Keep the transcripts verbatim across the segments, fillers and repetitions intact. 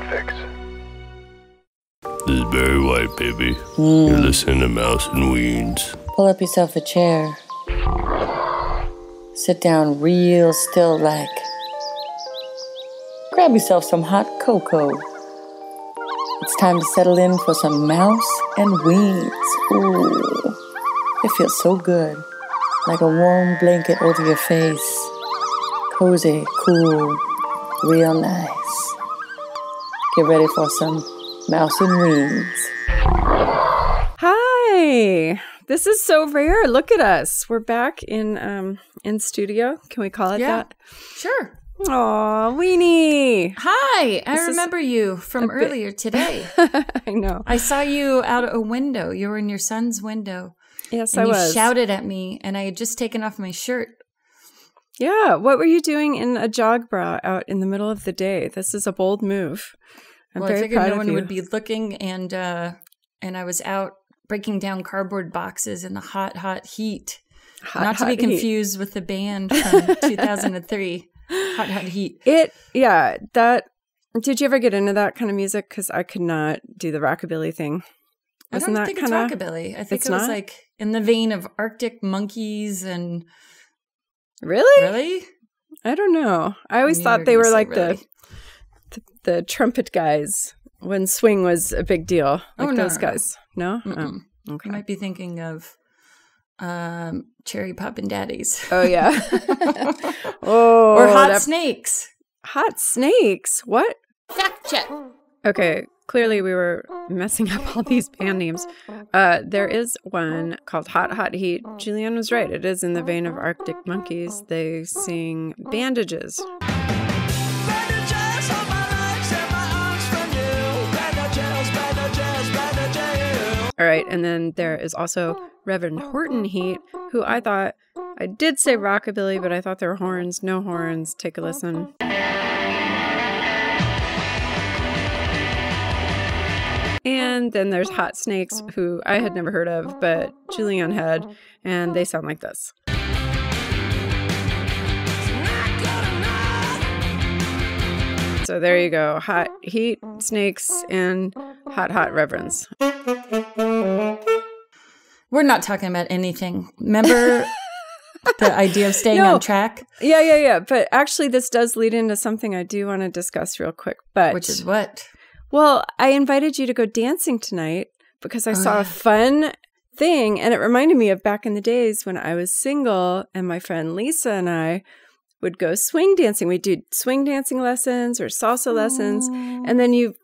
Podfix. This is Barry White, baby. Mm. You're listening to Mouse and Weeds. Pull up yourself a chair. Sit down real still like. Grab yourself some hot cocoa. It's time to settle in for some Mouse and Weeds. Ooh, it feels so good. Like a warm blanket over your face. Cozy, cool, real nice. Get ready for some Mouse and Weeds. Hi, this is so rare. Look at us. We're back in um in studio. Can we call it yeah. that? Sure. Aw, Weenie. Hi, this I remember you from earlier today. I know. I saw you out a window. You were in your son's window. Yes, and I you was. You shouted at me, and I had just taken off my shirt. Yeah, what were you doing in a jog bra out in the middle of the day? This is a bold move. I'm well, very I figured proud no one you. would be looking, and uh, and I was out breaking down cardboard boxes in the hot, hot heat. Hot, Not hot to be confused heat. with the band from two thousand three, Hot Hot Heat. It, yeah, that. Did you ever get into that kind of music? Because I could not do the rockabilly thing. Wasn't I don't think it's kinda, rockabilly. I think it was not? like in the vein of Arctic Monkeys and... Really? Really? I don't know. I always I thought they were like really. the, the the trumpet guys when swing was a big deal. Like oh, no, those guys. No? Mm -mm. Oh, okay. You might be thinking of um, Cherry Poppin' Daddies. Oh, yeah. oh, or Hot that... Snakes. Hot Snakes? What? Fact check. Okay. Clearly, we were messing up all these band names. Uh, there is one called Hot Hot Heat. Julianne was right. It is in the vein of Arctic Monkeys. They sing Bandages. Bandages, hold my legs and my arms from you. Bandages, bandages, bandages. All right, and then there is also Reverend Horton Heat, who I thought, I did say rockabilly, but I thought there were horns. No horns. Take a listen. And then there's Hot Snakes, who I had never heard of, but Julianne had, and they sound like this. So there you go. Hot Heat, Snakes, and Hot Hot Reverends. We're not talking about anything. Remember the idea of staying no. on track? Yeah, yeah, yeah. But actually, this does lead into something I do want to discuss real quick. But Which is what? Well, I invited you to go dancing tonight because I oh, saw yeah. a fun thing, and it reminded me of back in the days when I was single and my friend Lisa and I would go swing dancing. We'd do swing dancing lessons or salsa lessons, mm. and then you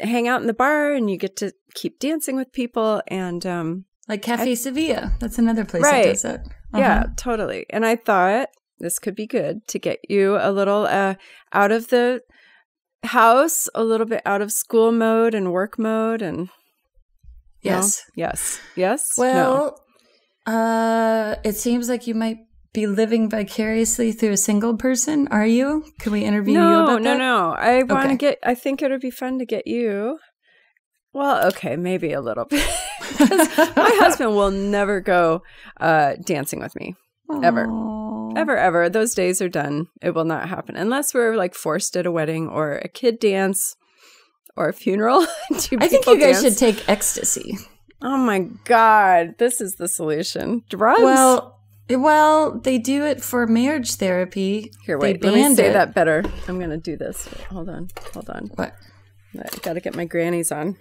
hang out in the bar and you get to keep dancing with people. And um, like Cafe I, Sevilla. That's another place right. that does that. Uh-huh. Yeah, totally. And I thought this could be good to get you a little uh, out of the – house, a little bit out of school mode and work mode, and yes, no? yes, yes. Well, no. uh, it seems like you might be living vicariously through a single person. Are you? Can we interview no, you about no, that? No, no, no. I okay. want to get. I think it would be fun to get you. Well, okay, maybe a little bit. My husband will never go uh, dancing with me ever. Aww. Ever, ever. Those days are done. It will not happen. Unless we're like forced at a wedding or a kid dance or a funeral. I think you guys dance? should take ecstasy. Oh my God. This is the solution. Drugs? Well, well they do it for marriage therapy. Here, wait. Let me say it. that better. I'm going to do this. Wait, hold on. Hold on. What? I got to get my grannies on.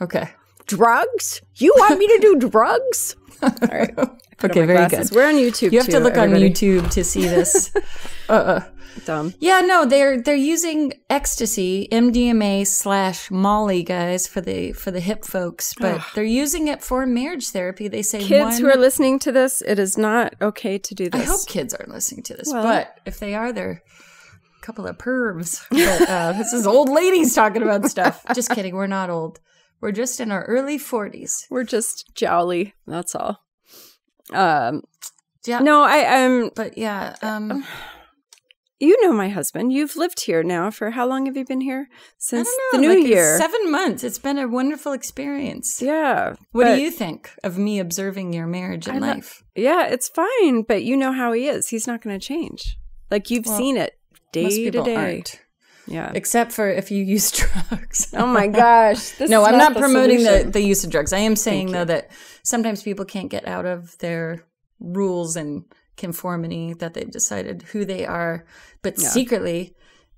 Okay. Drugs? You want me to do drugs? All right. Okay, very glasses. good. We're on YouTube. You have too, to look everybody. on YouTube to see this. uh, uh. Dumb. Yeah, no, they're they're using ecstasy, M D M A slash Molly, guys, for the for the hip folks. But Ugh. they're using it for marriage therapy. They say kids one, who are listening to this, it is not okay to do this. I hope kids aren't listening to this, well, but if they are, they're a couple of pervs. But, uh, this is old ladies talking about stuff. Just kidding. We're not old. We're just in our early forties. We're just jolly. That's all. Um, yeah. No, I am. Um, but yeah. Um, you know my husband. You've lived here now for how long have you been here? Since I don't know, the new like year. Seven months. It's been a wonderful experience. Yeah. What do you think of me observing your marriage and life? Yeah, it's fine. But you know how he is. He's not going to change. Like you've well, seen it day to day. Aren't. Yeah. Except for if you use drugs. Oh my gosh. This no, is I'm not, not promoting the, the use of drugs. I am saying, though, that sometimes people can't get out of their rules and conformity that they've decided who they are, but yeah. secretly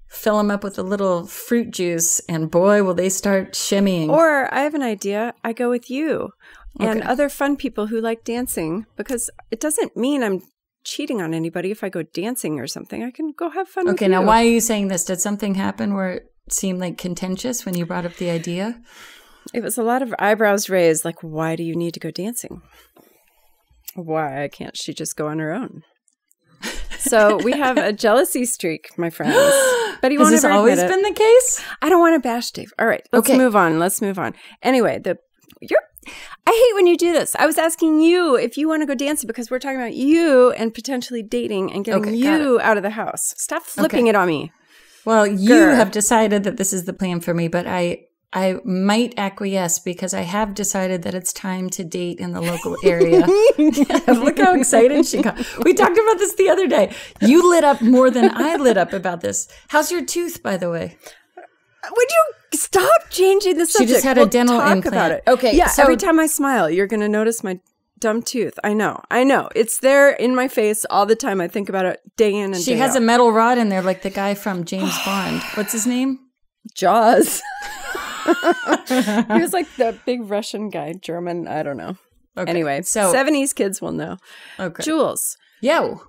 fill them up with a little fruit juice and boy, will they start shimmying. Or I have an idea. I go with you okay. and other fun people who like dancing, because it doesn't mean I'm cheating on anybody if I go dancing or something. I can go have fun. Okay, with now you. Why are you saying this? Did something happen where it seemed like contentious when you brought up the idea? It was a lot of eyebrows raised, like, why do you need to go dancing? Why can't she just go on her own? So we have a jealousy streak, my friends. But he won't Has this ever always been the case? I don't want to bash Dave. All right, let's okay. move on. Let's move on. Anyway, the you're I hate when you do this. I was asking you if you want to go dancing because we're talking about you and potentially dating and getting okay, you out of the house. Stop flipping okay. it on me. Well, Girl. you have decided that this is the plan for me, but I I might acquiesce because I have decided that it's time to date in the local area. Look how excited she got. We talked about this the other day. You lit up more than I lit up about this. How's your tooth, by the way? Would you stop changing the subject? She just had we'll a dental talk implant. About it. Okay. Yeah. So every time I smile, you're going to notice my dumb tooth. I know. I know. It's there in my face all the time. I think about it day in and she day out. She has a metal rod in there like the guy from James Bond. What's his name? Jaws. He was like that big Russian guy, German. I don't know. Okay. Anyway, so seventies kids will know. Okay. Jules. Yo.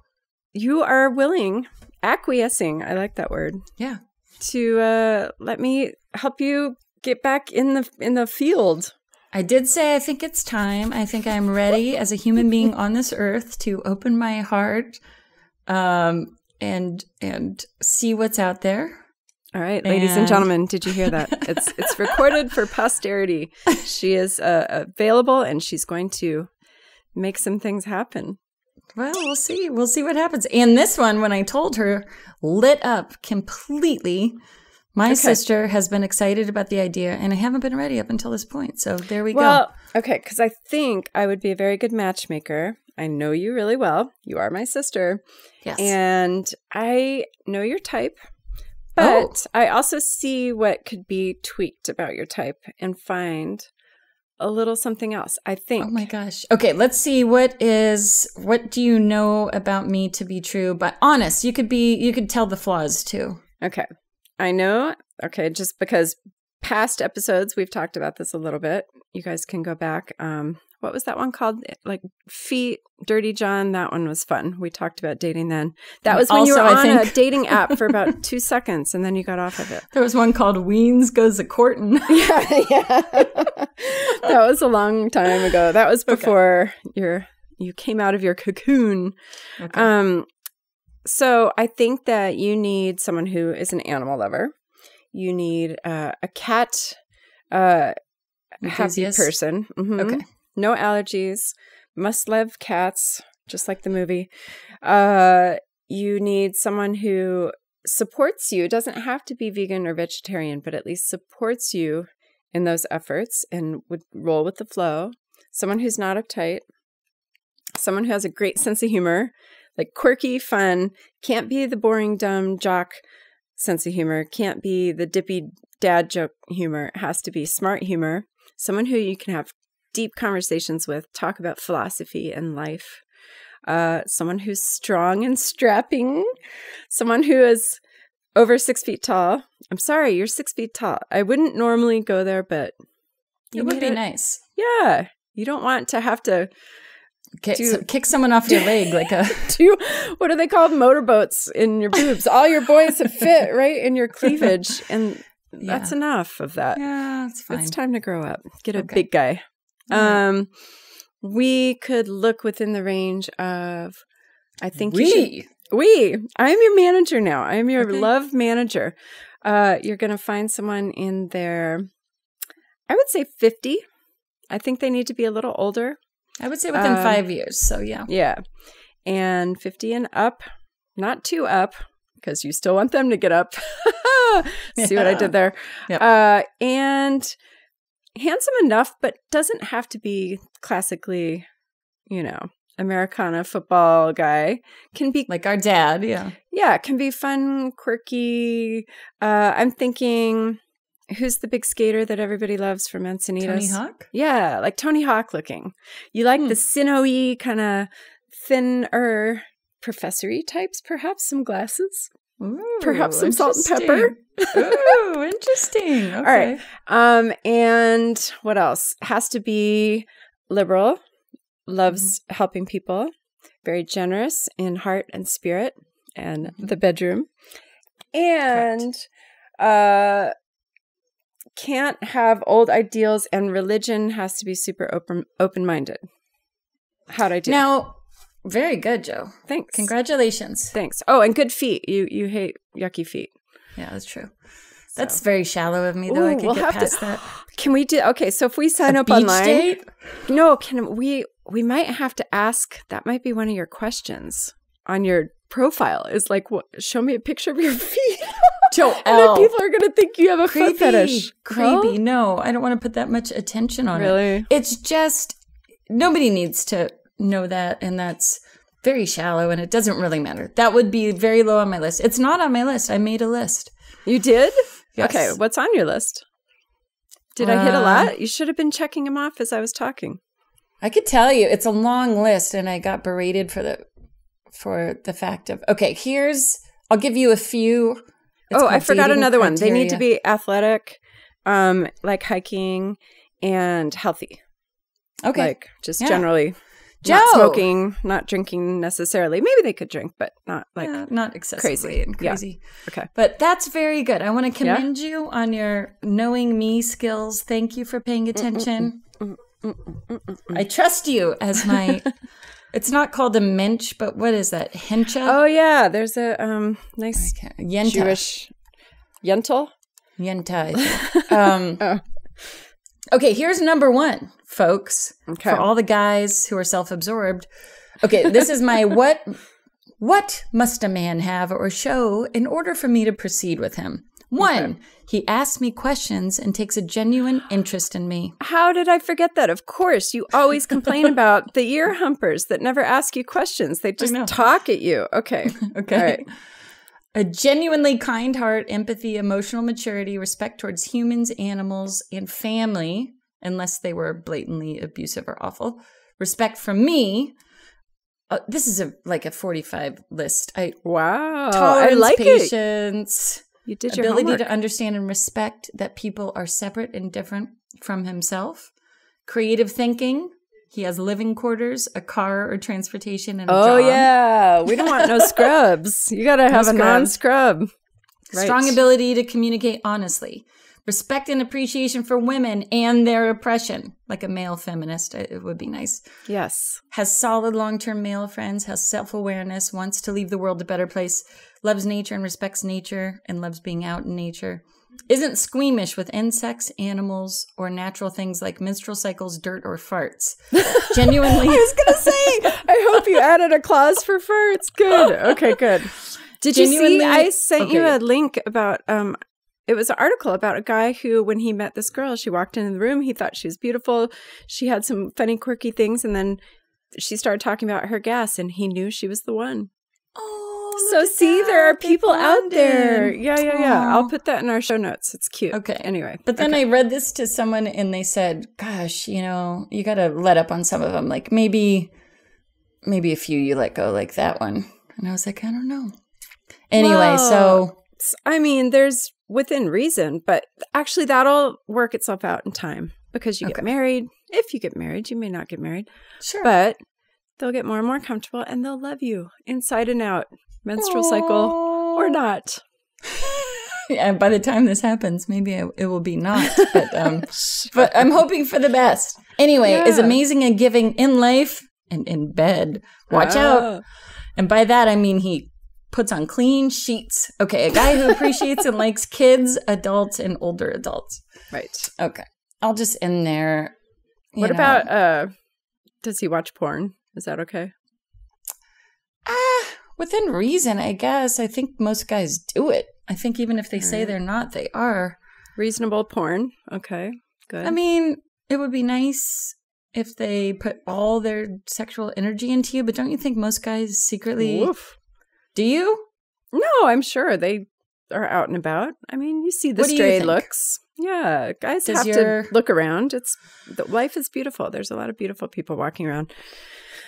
You are willing, acquiescing. I like that word. Yeah. To uh, let me help you get back in the in the field. I did say I think it's time. I think I'm ready as a human being on this earth to open my heart um, and and see what's out there. All right, ladies and, and gentlemen, did you hear that? It's it's recorded for posterity. She is uh, available, and she's going to make some things happen. Well, we'll see. We'll see what happens. And this one, when I told her, lit up completely. My okay. sister has been excited about the idea, and I haven't been ready up until this point. So there we well, go. Well, okay, because I think I would be a very good matchmaker. I know you really well. You are my sister. Yes. And I know your type, but oh. I also see what could be tweaked about your type and find a little something else, I think. Oh my gosh. Okay, let's see what is what do you know about me to be true, but honest. You could be you could tell the flaws too. Okay. I know. Okay, just because past episodes we've talked about this a little bit. You guys can go back. Um what was that one called? Like Feet, Dirty John. That one was fun. We talked about dating then. That was when also, you were on a dating app for about two seconds, and then you got off of it. There was one called Weens Goes A-Courtin'. Yeah, yeah. That was a long time ago. That was before okay. your you came out of your cocoon. Okay. Um, so I think that you need someone who is an animal lover. You need uh, a cat, uh, happy person. Mm-hmm. Okay. No allergies, must love cats, just like the movie. Uh, you need someone who supports you. It doesn't have to be vegan or vegetarian, but at least supports you in those efforts and would roll with the flow. Someone who's not uptight. Someone who has a great sense of humor, like quirky, fun. Can't be the boring, dumb jock sense of humor. Can't be the dippy dad joke humor. It has to be smart humor. Someone who you can have deep conversations with, talk about philosophy and life, uh, someone who's strong and strapping, someone who is over six feet tall. I'm sorry, you're six feet tall. I wouldn't normally go there, but you it would be it. nice. Yeah. You don't want to have to Kick, do, so kick someone off your leg like a... do, what are they called? Motorboats in your boobs. All your boys have fit right in your cleavage, and yeah. that's enough of that. Yeah, it's fine. It's time to grow up. Get a okay. big guy. Um, we could look within the range of, I think we, you should, we, I am your manager now. I am your okay. love manager. Uh, you're going to find someone in their, I would say fifty. I think they need to be a little older. I would say within um, five years. So yeah. Yeah. And fifty and up, not too up because you still want them to get up. See yeah. what I did there. Yep. Uh, and handsome enough, but doesn't have to be classically, you know, Americana football guy can be like our dad. Yeah. Yeah. Can be fun, quirky. Uh, I'm thinking, who's the big skater that everybody loves from Encinitas? Tony Hawk? Yeah. Like Tony Hawk looking. You like mm. the sinewy, kind of thinner professory types, perhaps some glasses, Ooh, perhaps some salt and pepper. Ooh, interesting. Okay. All right. Um, and what else? Has to be liberal. Loves mm-hmm. helping people, very generous in heart and spirit and mm-hmm. the bedroom, and uh, can't have old ideals, and religion has to be super open, open-minded. How'd I do? Now, very good, Jo. Thanks. Congratulations. Thanks. Oh, and good feet. You, you hate yucky feet. Yeah, that's true. So. That's very shallow of me, though. Ooh, I could we'll get past to, that. Can we do? Okay, so if we sign a up beach online, date? no, can we? We might have to ask. That might be one of your questions on your profile. Is like, what, show me a picture of your feet. Jo, and then people are gonna think you have a creepy foot fetish. Creepy. No, I don't want to put that much attention on really? it. Really, it's just nobody needs to know that, and that's very shallow, and it doesn't really matter. That would be very low on my list. It's not on my list. I made a list. You did? Yes. Okay, what's on your list? Did uh, I hit a lot? You should have been checking them off as I was talking. I could tell you. It's a long list, and I got berated for the for the fact of, okay, here's, I'll give you a few. It's oh, I forgot another criteria. one. They need to be athletic, um, like hiking, and healthy. Okay. Like just yeah. generally Jo. not smoking, not drinking necessarily. Maybe they could drink, but not like yeah, not excessively crazy. and crazy. Yeah. Okay. But that's very good. I want to commend yeah. you on your knowing me skills. Thank you for paying attention. Mm-mm, mm-mm, mm-mm, mm-mm. I trust you as my it's not called a mensch, but what is that? Hencha? Oh yeah, there's a um nice yenta. Jewish yental? Yenta. Um oh. Okay, here's number one, folks, okay. for all the guys who are self-absorbed. Okay, this is my what What must a man have or show in order for me to proceed with him? One, okay. he asks me questions and takes a genuine interest in me. How did I forget that? Of course, you always complain about the ear humpers that never ask you questions. They just talk at you. Okay, okay. All right. A genuinely kind heart, empathy, emotional maturity, respect towards humans, animals, and family, unless they were blatantly abusive or awful. Respect from me. Uh, this is a like a forty-five list. I Wow. Tolerance, I like patience. It. You did your ability homework. to understand and respect that people are separate and different from himself. Creative thinking. He has living quarters, a car or transportation, and a oh, job. Oh, yeah. We don't want no scrubs. You got to have no a non-scrub. Right. Strong ability to communicate honestly. Respect and appreciation for women and their oppression. Like a male feminist, it would be nice. Yes. Has solid long-term male friends, has self-awareness, wants to leave the world a better place, loves nature and respects nature, and loves being out in nature. Isn't squeamish with insects, animals, or natural things like menstrual cycles, dirt, or farts. Genuinely. I was going to say, I hope you added a clause for farts. Good. Okay, good. Did Genuinely, you see, I sent okay. you a link about, um, it was an article about a guy who, when he met this girl, she walked into the room, he thought she was beautiful, she had some funny, quirky things, and then she started talking about her gas, and he knew she was the one. Oh. So see, that. there are people out there. Yeah, yeah, yeah. Aww. I'll put that in our show notes. It's cute. Okay. Anyway. But then okay. I read this to someone and they said, gosh, you know, you got to let up on some of them. Like maybe, maybe a few you let go like that one. And I was like, I don't know. Anyway, well, so. I mean, there's within reason, but actually that'll work itself out in time because you okay. get married. If you get married, you may not get married. Sure. But they'll get more and more comfortable and they'll love you inside and out. Menstrual cycle Aww. or not. Yeah, by the time this happens, maybe it will be not. But, um, but I'm hoping for the best. Anyway, yeah. is amazing at giving in life and in bed. Watch oh. out. And by that, I mean he puts on clean sheets. Okay, a guy who appreciates and likes kids, adults, and older adults. Right. Okay. I'll just end there. What know. about, uh, does he watch porn? Is that okay? Ah. Within reason, I guess. I think most guys do it. I think even if they say they're not, they are. Reasonable porn. Okay, good. I mean, it would be nice if they put all their sexual energy into you, but don't you think most guys secretly... Oof. Do you? No, I'm sure they are out and about. I mean, you see the what stray looks. Yeah, guys Does have your... to look around. It's the, life is beautiful. There's a lot of beautiful people walking around.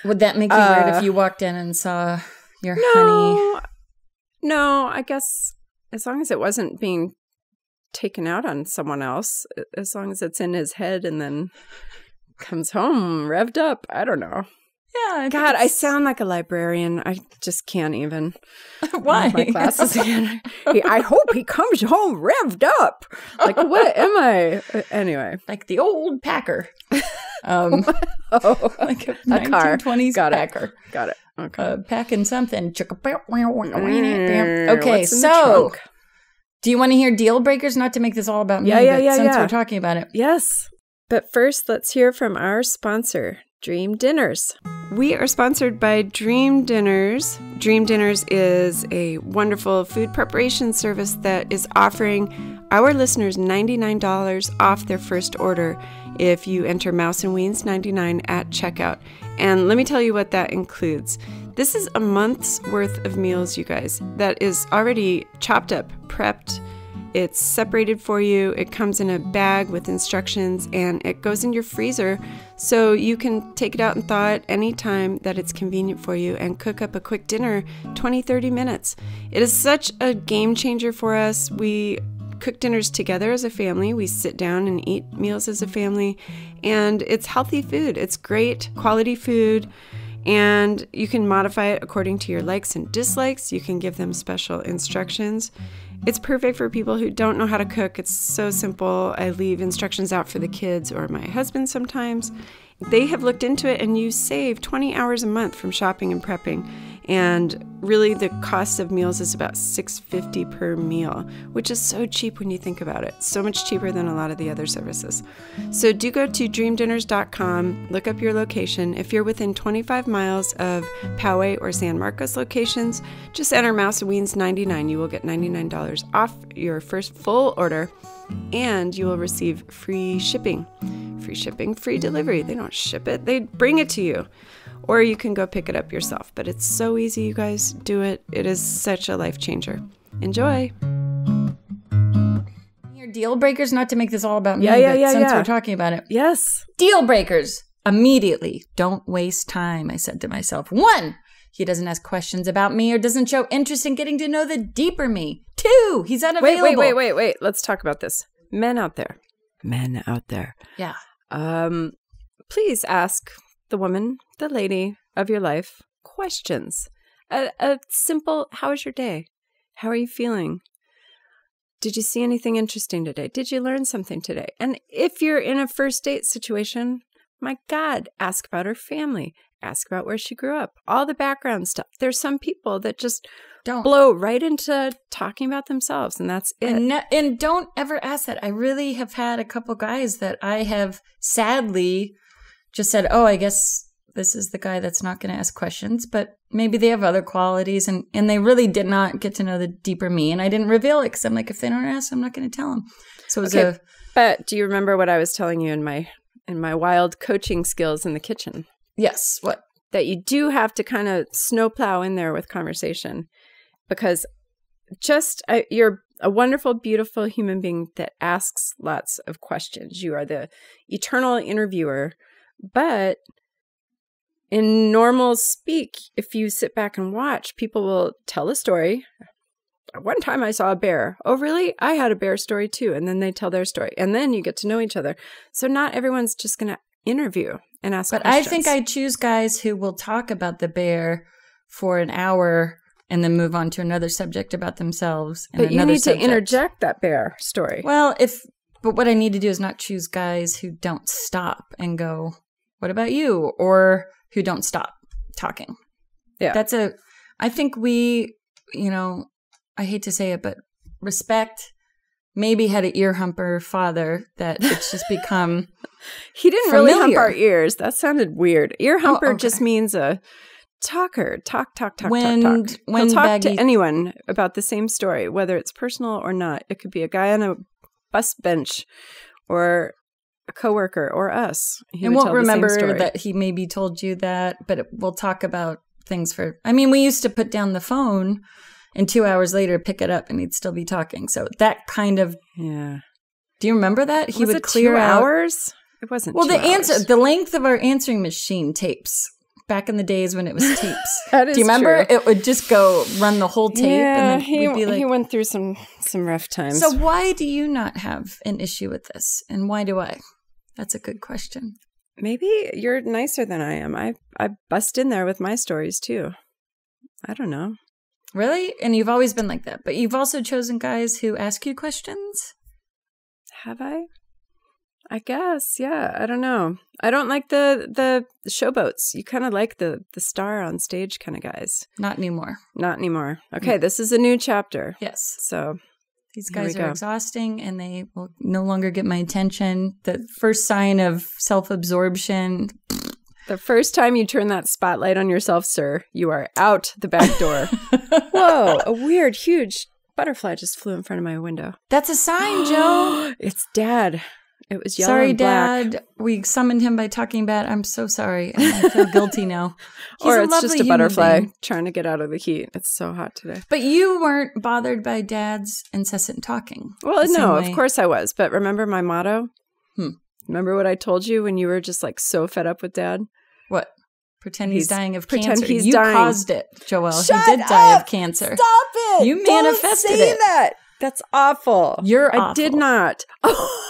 Would that make you uh, weird if you walked in and saw your no, honey? No, I guess as long as it wasn't being taken out on someone else, as long as it's in his head and then comes home revved up, I don't know. Yeah. I God, I sound like a librarian. I just can't even. Why? My classes again. He, I hope he comes home revved up. Like, what am I? Uh, anyway. Like the old Packer. Um, oh, like a, a car. nineteen twenties Got Packer. It. Got it. Okay. Uh, packing something. Okay, so do you want to hear deal breakers? Not to make this all about me, yeah, yeah, but yeah, since yeah. we're talking about it. Yes. But first, let's hear from our sponsor, Dream Dinners. We are sponsored by Dream Dinners. Dream Dinners is a wonderful food preparation service that is offering our listeners ninety-nine dollars off their first order if you enter Mouse and Weens ninety-nine at checkout. And let me tell you what that includes. This is a month's worth of meals, you guys, that is already chopped up, prepped. It's separated for you, it comes in a bag with instructions, and it goes in your freezer so you can take it out and thaw it any time that it's convenient for you and cook up a quick dinner, twenty, thirty minutes. It is such a game changer for us. We cook dinners together as a family. We sit down and eat meals as a family, and it's healthy food. It's great quality food. And you can modify it according to your likes and dislikes. You can give them special instructions. It's perfect for people who don't know how to cook. It's so simple. I leave instructions out for the kids or my husband sometimes. They have looked into it, and you save twenty hours a month from shopping and prepping. And really, the cost of meals is about six fifty per meal, which is so cheap when you think about it. So much cheaper than a lot of the other services. So do go to dream dinners dot com, look up your location. If you're within twenty-five miles of Poway or San Marcos locations, just enter Mouse and Weens ninety-nine. You will get ninety-nine dollars off your first full order, and you will receive free shipping. Free shipping, free delivery. They don't ship it, they bring it to you. Or you can go pick it up yourself. But it's so easy, you guys. Do it. It is such a life changer. Enjoy. Your deal breakers, not to make this all about yeah, me, yeah, but yeah, since yeah. we're talking about it. Yes. Deal breakers. Immediately. Don't waste time, I said to myself. One, he doesn't ask questions about me or doesn't show interest in getting to know the deeper me. Two, he's unavailable. Wait, wait, wait, wait, wait. Let's talk about this. Men out there. Men out there. Yeah. Um, please ask the woman, the lady of your life, questions. A, a simple, how is your day? How are you feeling? Did you see anything interesting today? Did you learn something today? And if you're in a first date situation, my God, ask about her family. Ask about where she grew up. All the background stuff. There's some people that just don't blow right into talking about themselves, and that's it. And, no, and don't ever ask that. I really have had a couple guys that I have sadly... just said, oh, I guess this is the guy that's not going to ask questions, but maybe they have other qualities, and, and they really did not get to know the deeper me, and I didn't reveal it because I'm like, if they don't ask, I'm not going to tell them. So it was okay, a but do you remember what I was telling you in my in my wild coaching skills in the kitchen? Yes. What? That you do have to kind of snowplow in there with conversation, because just uh, you're a wonderful, beautiful human being that asks lots of questions. You are the eternal interviewer. But in normal speak, if you sit back and watch, people will tell a story. One time I saw a bear. Oh, really? I had a bear story too. And then they tell their story. And then you get to know each other. So not everyone's just going to interview and ask but questions. But I think I choose guys who will talk about the bear for an hour and then move on to another subject about themselves. And but you need subject. to interject that bear story. Well, if but what I need to do is not choose guys who don't stop and go, what about you? Or who don't stop talking. Yeah. That's a, I think we, you know, I hate to say it, but respect maybe had an ear humper father that it's just become He didn't familiar. really hump our ears. That sounded weird. Ear humper oh, okay. just means a talker. Talk, talk, talk, when, talk, talk. When He'll talk baggy. to anyone about the same story, whether it's personal or not. It could be a guy on a bus bench or a coworker or us. He and won't remember that he maybe told you that, but we'll talk about things for, I mean, we used to put down the phone and two hours later pick it up and he'd still be talking. So that kind of, yeah. Do you remember that? He was would it clear two out. hours? It wasn't Well, two the hours. answer, the length of our answering machine tapes. Back in the days when it was tapes. That is Do you remember? True. It would just go run the whole tape. Yeah, and then he, we'd be like, he went through some, some rough times. So why do you not have an issue with this? And why do I? That's a good question. Maybe you're nicer than I am. I, I bust in there with my stories too. I don't know. Really? And you've always been like that. But you've also chosen guys who ask you questions? Have I? I guess, yeah. I don't know. I don't like the the showboats. You kind of like the the star on stage kind of guys. Not anymore. Not anymore. Okay, mm. This is a new chapter. Yes. So these guys are go. exhausting, and they will no longer get my attention. The first sign of self-absorption. The first time you turn that spotlight on yourself, sir, you are out the back door. Whoa! A weird, huge butterfly just flew in front of my window. That's a sign, Joe. It's Dad. It was yellow Sorry, and black. Dad. We summoned him by talking bad. I'm so sorry. I feel guilty now. He's or it's just a butterfly being. trying to get out of the heat. It's so hot today. But you weren't bothered by Dad's incessant talking. Well, no, of course I was. But remember my motto? Hmm. Remember what I told you when you were just like so fed up with Dad? What? Pretend he's, he's dying of pretend cancer. He's you dying. caused it, Joelle. Shut he did up! die of cancer. Stop it! You manifested Don't say it. that. That's awful. You're awful. I did not. Oh.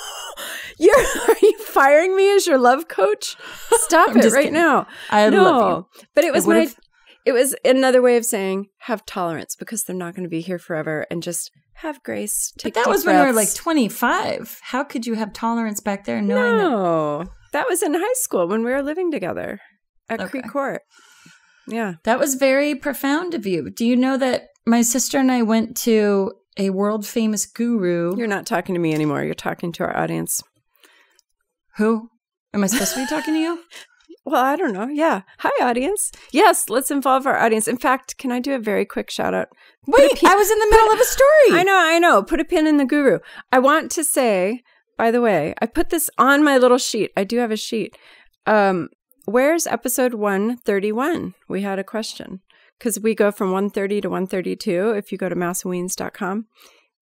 You're, are you firing me as your love coach? Stop it right kidding. now. I no. love you. But it was my, it was another way of saying have tolerance because they're not going to be here forever and just have grace. Take but that was breaths. when we were like twenty-five. How could you have tolerance back there? Knowing no. That? that was in high school when we were living together at okay. Creek Court. Yeah. That was very profound of you. Do you know that my sister and I went to a world famous guru? You're not talking to me anymore. You're talking to our audience. Who? Am I supposed to be talking to you? Well, I don't know. Yeah. Hi, audience. Yes, let's involve our audience. In fact, can I do a very quick shout out? Wait, I was in the middle of a story. I know, I know. Put a pin in the guru. I want to say, by the way, I put this on my little sheet. I do have a sheet. Um, where's episode one thirty-one? We had a question because we go from one thirty to one thirty-two if you go to mouse and weeds dot com.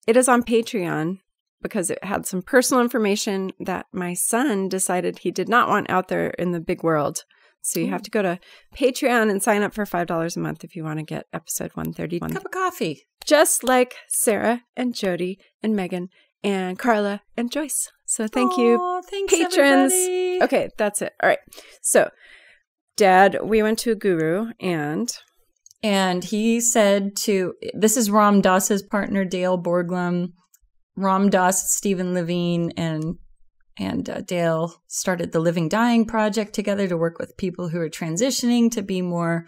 It is on Patreon. Because it had some personal information that my son decided he did not want out there in the big world. So you have to go to Patreon and sign up for five dollars a month if you want to get episode one thirty-one. Cup of coffee. Just like Sarah and Jody and Megan and Carla and Joyce. So thank Aww, you, thanks, patrons. Everybody. Okay, that's it. All right. So, Dad, we went to a guru and... And he said to... This is Ram Dass's partner, Dale Borglum. Ram Dass, Stephen Levine, and and uh, Dale started the Living Dying Project together to work with people who are transitioning to be more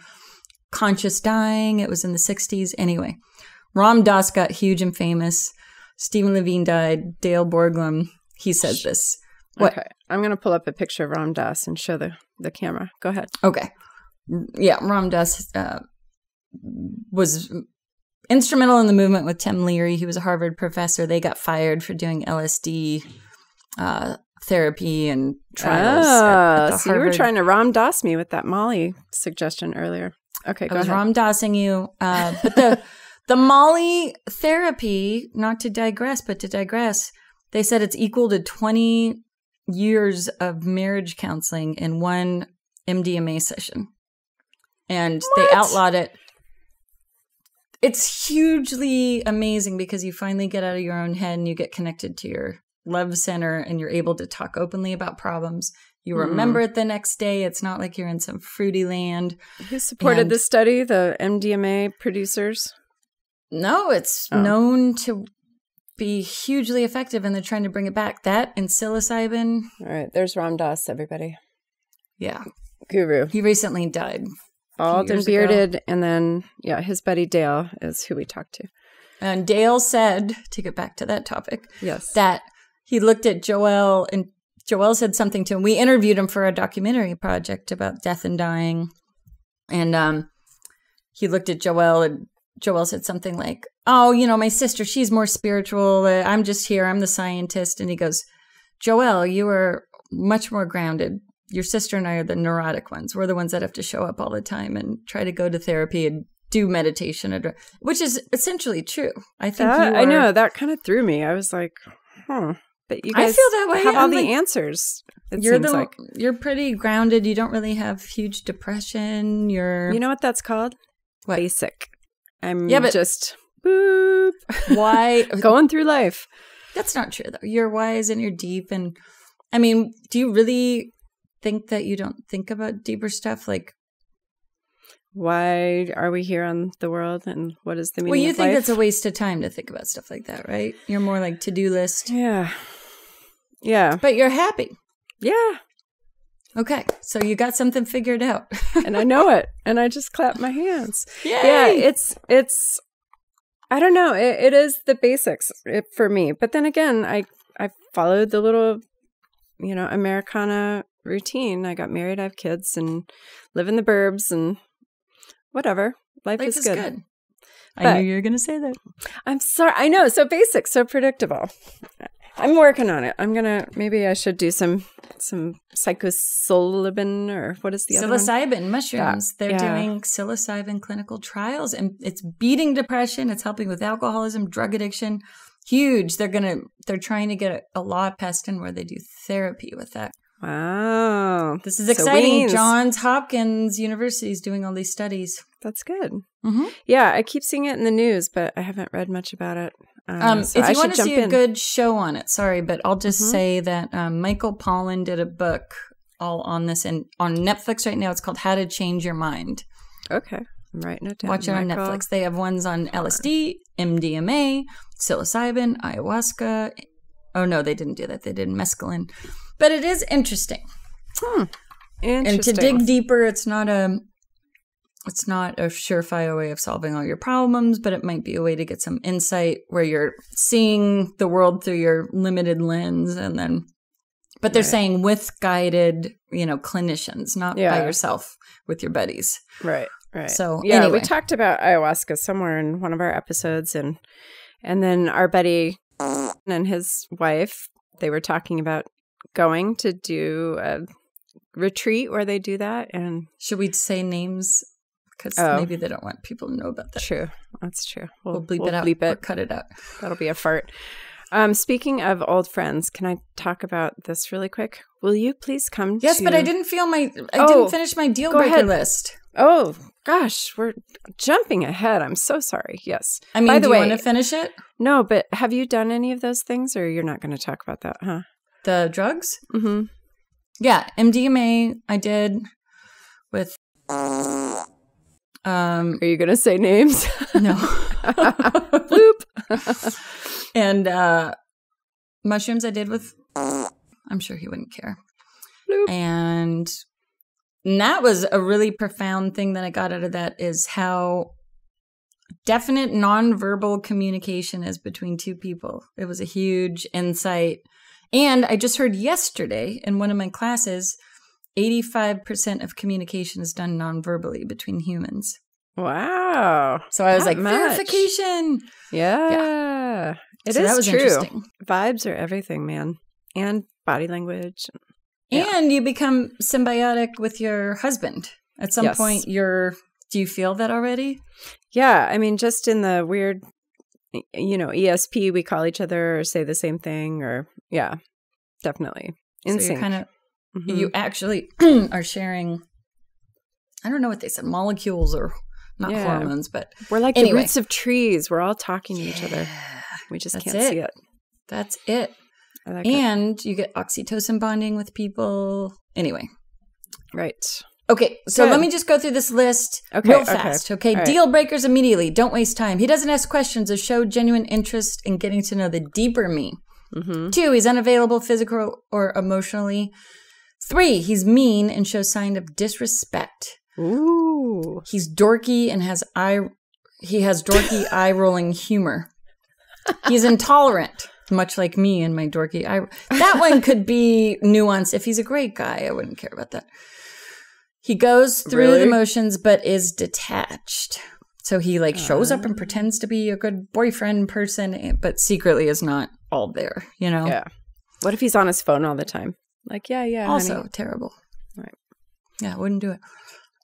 conscious dying. It was in the sixties. Anyway, Ram Dass got huge and famous. Stephen Levine died. Dale Borglum, he says this. What? Okay, I'm going to pull up a picture of Ram Dass and show the, the camera. Go ahead. Okay. Yeah, Ram Dass uh, was... instrumental in the movement with Tim Leary. He was a Harvard professor. They got fired for doing L S D uh, therapy and trials. Ah, at, at so you were trying to Ram Dass me with that Molly suggestion earlier. Okay, go I was ahead. Ram Dassing you. Uh, but the, the Molly therapy, not to digress, but to digress, they said it's equal to twenty years of marriage counseling in one M D M A session. And what? They outlawed it. It's hugely amazing because you finally get out of your own head and you get connected to your love center and you're able to talk openly about problems. You remember mm. it the next day. It's not like you're in some fruity land. Who supported and this study? The M D M A producers? No, it's oh. known to be hugely effective and they're trying to bring it back. That and psilocybin. All right. There's Ram Dass, everybody. Yeah. Guru. He recently died. Bald and bearded, ago. and then, yeah, his buddy Dale is who we talked to. And Dale said, to get back to that topic, yes, that he looked at Joelle, and Joelle said something to him. We interviewed him for a documentary project about death and dying, and um, he looked at Joelle, and Joelle said something like, oh, you know, my sister, she's more spiritual. I'm just here. I'm the scientist. And he goes, Joelle, you were much more grounded. Your sister and I are the neurotic ones. We're the ones that have to show up all the time and try to go to therapy and do meditation, which is essentially true. I think that, you are, I know that kind of threw me. I was like, huh. But you guys I feel that way. have I'm all the like, answers. It you're seems the, like you're pretty grounded. You don't really have huge depression. You're, you know what that's called? What? Basic. I'm yeah, but just boop. Why going through life? That's not true though. You're wise and you're deep. And I mean, do you really think that you don't think about deeper stuff? Like, why are we here on the world and what is the meaning of life? Well, you think that's a waste of time to think about stuff like that, right? You're more like to-do list. Yeah. Yeah. But you're happy. Yeah. Okay. So you got something figured out. And I know it. And I just clap my hands. Yay! Yeah. It's, it's, I don't know. It, it is the basics for me. But then again, I, I followed the little, you know, Americana routine. I got married. I have kids and live in the burbs and whatever. Life, Life is, is good. good. I but knew you were going to say that. I'm sorry. I know. So basic, so predictable. I'm working on it. I'm going to, maybe I should do some some psilocybin or what is the other one? Psilocybin mushrooms. Yeah. They're yeah. doing psilocybin clinical trials and it's beating depression. It's helping with alcoholism, drug addiction. Huge. They're going to, they're trying to get a law passed in where they do therapy with that. Wow. This is exciting. So Johns Hopkins University is doing all these studies. That's good. Mm-hmm. Yeah, I keep seeing it in the news, but I haven't read much about it. Um, um, so if you I want to see in. a good show on it, sorry, but I'll just mm-hmm. say that um, Michael Pollan did a book all on this, and on Netflix right now it's called How to Change Your Mind. Okay. I'm writing it down. Watch it on Michael. Netflix. They have ones on L S D, M D M A, psilocybin, ayahuasca. Oh, no, they didn't do that. They did mescaline. But it is interesting. Hmm. Interesting. And to dig deeper, it's not a it's not a surefire way of solving all your problems, but it might be a way to get some insight where you're seeing the world through your limited lens, and then but they're right. saying with guided, you know, clinicians, not yeah. by yourself with your buddies. Right, right. So yeah, anyway. we talked about ayahuasca somewhere in one of our episodes, and and then our buddy and his wife, they were talking about going to do a retreat where they do that. And should we say names? Because oh. maybe they don't want people to know about that. True. That's true. We'll, we'll bleep we'll it out bleep it. Or cut it out. That'll be a fart. Um, speaking of old friends, can I talk about this really quick? Will you please come yes, to... Yes, but I didn't feel my... I oh, didn't finish my deal breaker ahead. list. Oh, gosh. We're jumping ahead. I'm so sorry. Yes. I mean, By do the way, you want to finish it? No, but have you done any of those things, or you're not going to talk about that, huh? The drugs? Mm-hmm. Yeah, M D M A I did with... Um, Are you going to say names? No. Bloop. And uh, mushrooms I did with... I'm sure he wouldn't care. Bloop. And, and that was a really profound thing that I got out of that is how definite nonverbal communication is between two people. It was a huge insight. And I just heard yesterday in one of my classes, eighty-five percent of communication is done non-verbally between humans. Wow. So I was like, much. verification. Yeah. yeah. It so is that was true. Interesting. Vibes are everything, man. And body language. Yeah. And you become symbiotic with your husband. At some yes. point, you're, do you feel that already? Yeah. I mean, just in the weird... You know, E S P, we call each other or say the same thing or, yeah, definitely. In so kind of, mm-hmm. you actually are sharing, I don't know what they said, molecules or not yeah. hormones, but. We're like anyway. the roots of trees. We're all talking to yeah. each other. We just That's can't it. see it. That's it. I like and it. you get oxytocin bonding with people. Anyway. Right. Okay, so Good. let me just go through this list okay, real fast, okay? okay? Deal breakers immediately. Don't waste time. He doesn't ask questions or show genuine interest in getting to know the deeper me. Mm-hmm. Two, he's unavailable physical or emotionally. Three, he's mean and shows signs of disrespect. Ooh. He's dorky and has eye. He has dorky eye-rolling humor. He's intolerant. Much like me and my dorky eye. That one could be nuanced. If he's a great guy, I wouldn't care about that. He goes through really? the motions, but is detached. So he like shows uh, up and pretends to be a good boyfriend person, but secretly is not all there, you know? Yeah. What if he's on his phone all the time? Like, yeah, yeah. Also honey. Terrible. Right. Yeah, wouldn't do it.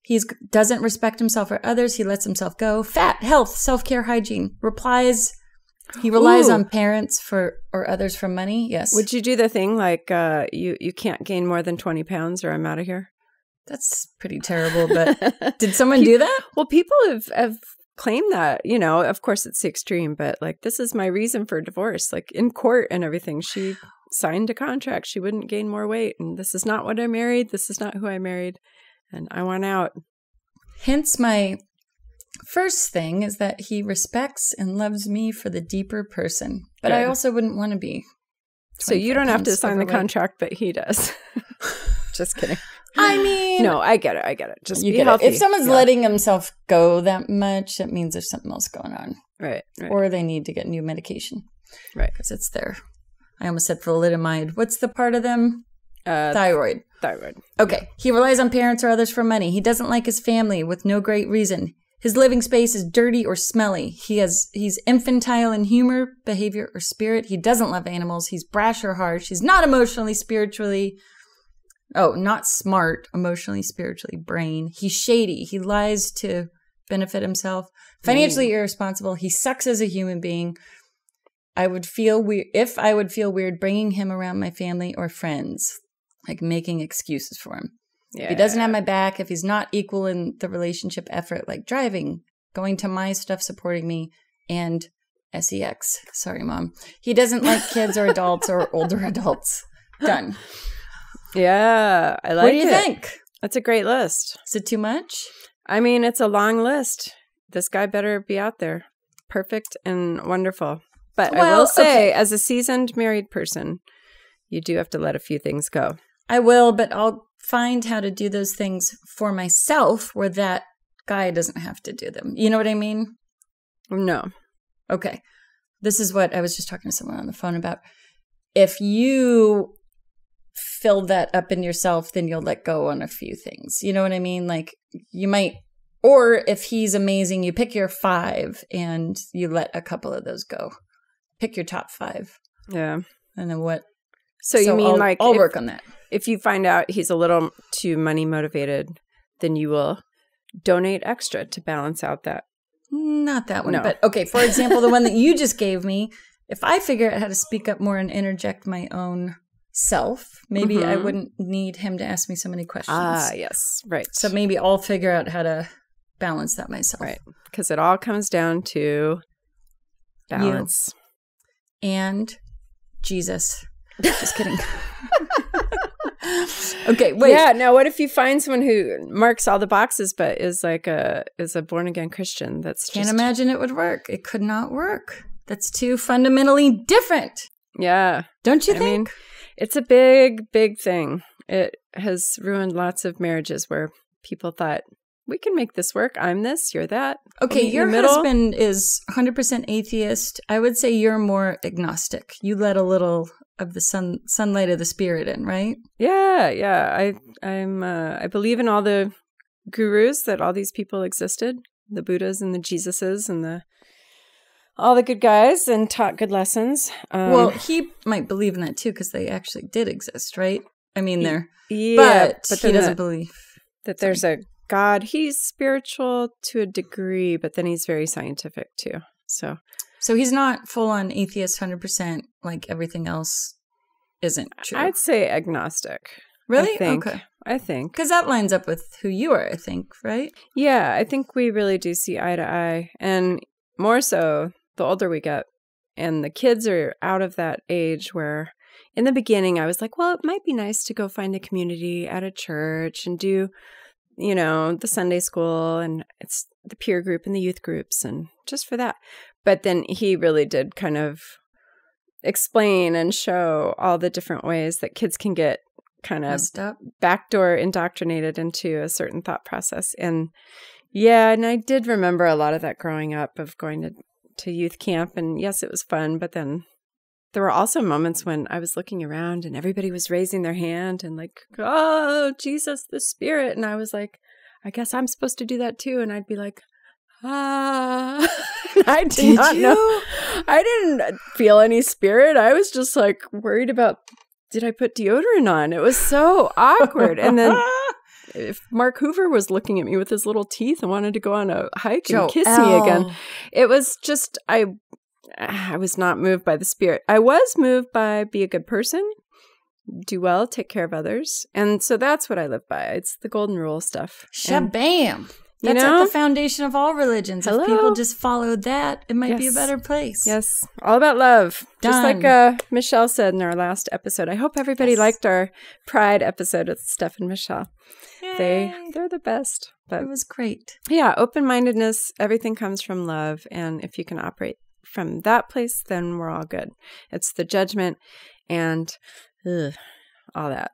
He doesn't respect himself or others. He lets himself go. Fat, health, self-care, hygiene. Replies. He relies Ooh. on parents for or others for money. Yes. Would you do the thing like uh, you, you can't gain more than twenty pounds or I'm out of here? That's pretty terrible. But did someone people, do that? Well, people have, have claimed that, you know, of course it's the extreme, but like this is my reason for divorce. Like in court and everything, she signed a contract. She wouldn't gain more weight. And this is not what I married. This is not who I married. And I want out. Hence, my first thing is that he respects and loves me for the deeper person. But yeah. I also wouldn't want to be. So you don't have to sign overweight. the contract, but he does. Just kidding. I mean. No, I get it. I get it. Just you be get healthy. It. If someone's yeah. letting himself go that much, it means there's something else going on. Right. right. Or they need to get new medication. Right. Because it's there. I almost said thalidomide. What's the part of them? Uh, thyroid. Thyroid. Okay. He relies on parents or others for money. He doesn't like his family with no great reason. His living space is dirty or smelly. He has he's infantile in humor, behavior, or spirit. He doesn't love animals. He's brash or harsh. He's not emotionally, spiritually. Oh, not smart. Emotionally, spiritually, brain. He's shady. He lies to benefit himself. Financially mm. irresponsible. He sucks as a human being. I would feel weird if I would feel weird bringing him around my family or friends. Like making excuses for him. Yeah. If he doesn't have my back, if he's not equal in the relationship effort, like driving, going to my stuff, supporting me, and sex. Sorry, Mom. He doesn't like kids or adults or older adults. Done. Yeah, I like it. What do you it. think? That's a great list. Is it too much? I mean, it's a long list. This guy better be out there. Perfect and wonderful. But well, I will say, okay. as a seasoned married person, you do have to let a few things go. I will, but I'll find how to do those things for myself where that guy doesn't have to do them. You know what I mean? No. Okay. This is what I was just talking to someone on the phone about. If you fill that up in yourself, then you'll let go on a few things. You know what I mean? Like you might, or if he's amazing, you pick your five and you let a couple of those go. Pick your top five. Yeah. And then what? So, so you mean I'll, like I'll if, work on that. If you find out he's a little too money motivated, then you will donate extra to balance out that. Not that one. No. But okay, for example, the one that you just gave me, if I figure out how to speak up more and interject my own self, maybe mm-hmm. I wouldn't need him to ask me so many questions. Ah, yes. Right. So maybe I'll figure out how to balance that myself. Right. Because it all comes down to balance. You. And Jesus. Just kidding. Okay, wait. Yeah, now what if you find someone who marks all the boxes but is like a is a born again Christian? That's can't just... imagine it would work. It could not work. That's too fundamentally different. Yeah, don't you I think? Mean, it's a big, big thing. It has ruined lots of marriages where people thought we can make this work. I'm this, you're that. Okay, your husband is one hundred percent atheist. I would say you're more agnostic. You let a little of the sun sunlight of the spirit in, right? Yeah, yeah. I I'm uh, I believe in all the gurus that all these people existed, the Buddhas and the Jesuses and the all the good guys and taught good lessons. Um, well, he might believe in that too because they actually did exist, right? I mean, they're yeah, but, but he doesn't that, believe that there's Sorry. a God. He's spiritual to a degree, but then he's very scientific too. So. So he's not full-on atheist, one hundred percent, like everything else isn't true. I'd say agnostic. Really? I think, okay. I think. Because that lines up with who you are, I think, right? Yeah, I think we really do see eye to eye. And more so, the older we get. And the kids are out of that age where, in the beginning, I was like, well, it might be nice to go find a community at a church and do, you know, the Sunday school and it's the peer group and the youth groups and just for that. But then he really did kind of explain and show all the different ways that kids can get kind of backdoor indoctrinated into a certain thought process. And yeah, and I did remember a lot of that growing up of going to, to youth camp. And yes, it was fun. But then there were also moments when I was looking around and everybody was raising their hand and like, oh, Jesus, the Spirit. And I was like, I guess I'm supposed to do that too. And I'd be like, ah. I did, did not you? know. I didn't feel any spirit. I was just like worried about did I put deodorant on? It was so awkward. And then if Mark Hoover was looking at me with his little teeth and wanted to go on a hike and kiss me again, it was just, I, I was not moved by the spirit. I was moved by be a good person, do well, take care of others. And so that's what I live by. It's the golden rule stuff. Shabam. You That's know? At the foundation of all religions. Hello? If people just followed that, it might yes. be a better place. Yes. All about love. Done. Just like uh, Michelle said in our last episode. I hope everybody yes. liked our Pride episode with Steph and Michelle. Yay. They, they're the best. But it was great. Yeah. Open-mindedness. Everything comes from love. And if you can operate from that place, then we're all good. It's the judgment and ugh, all that.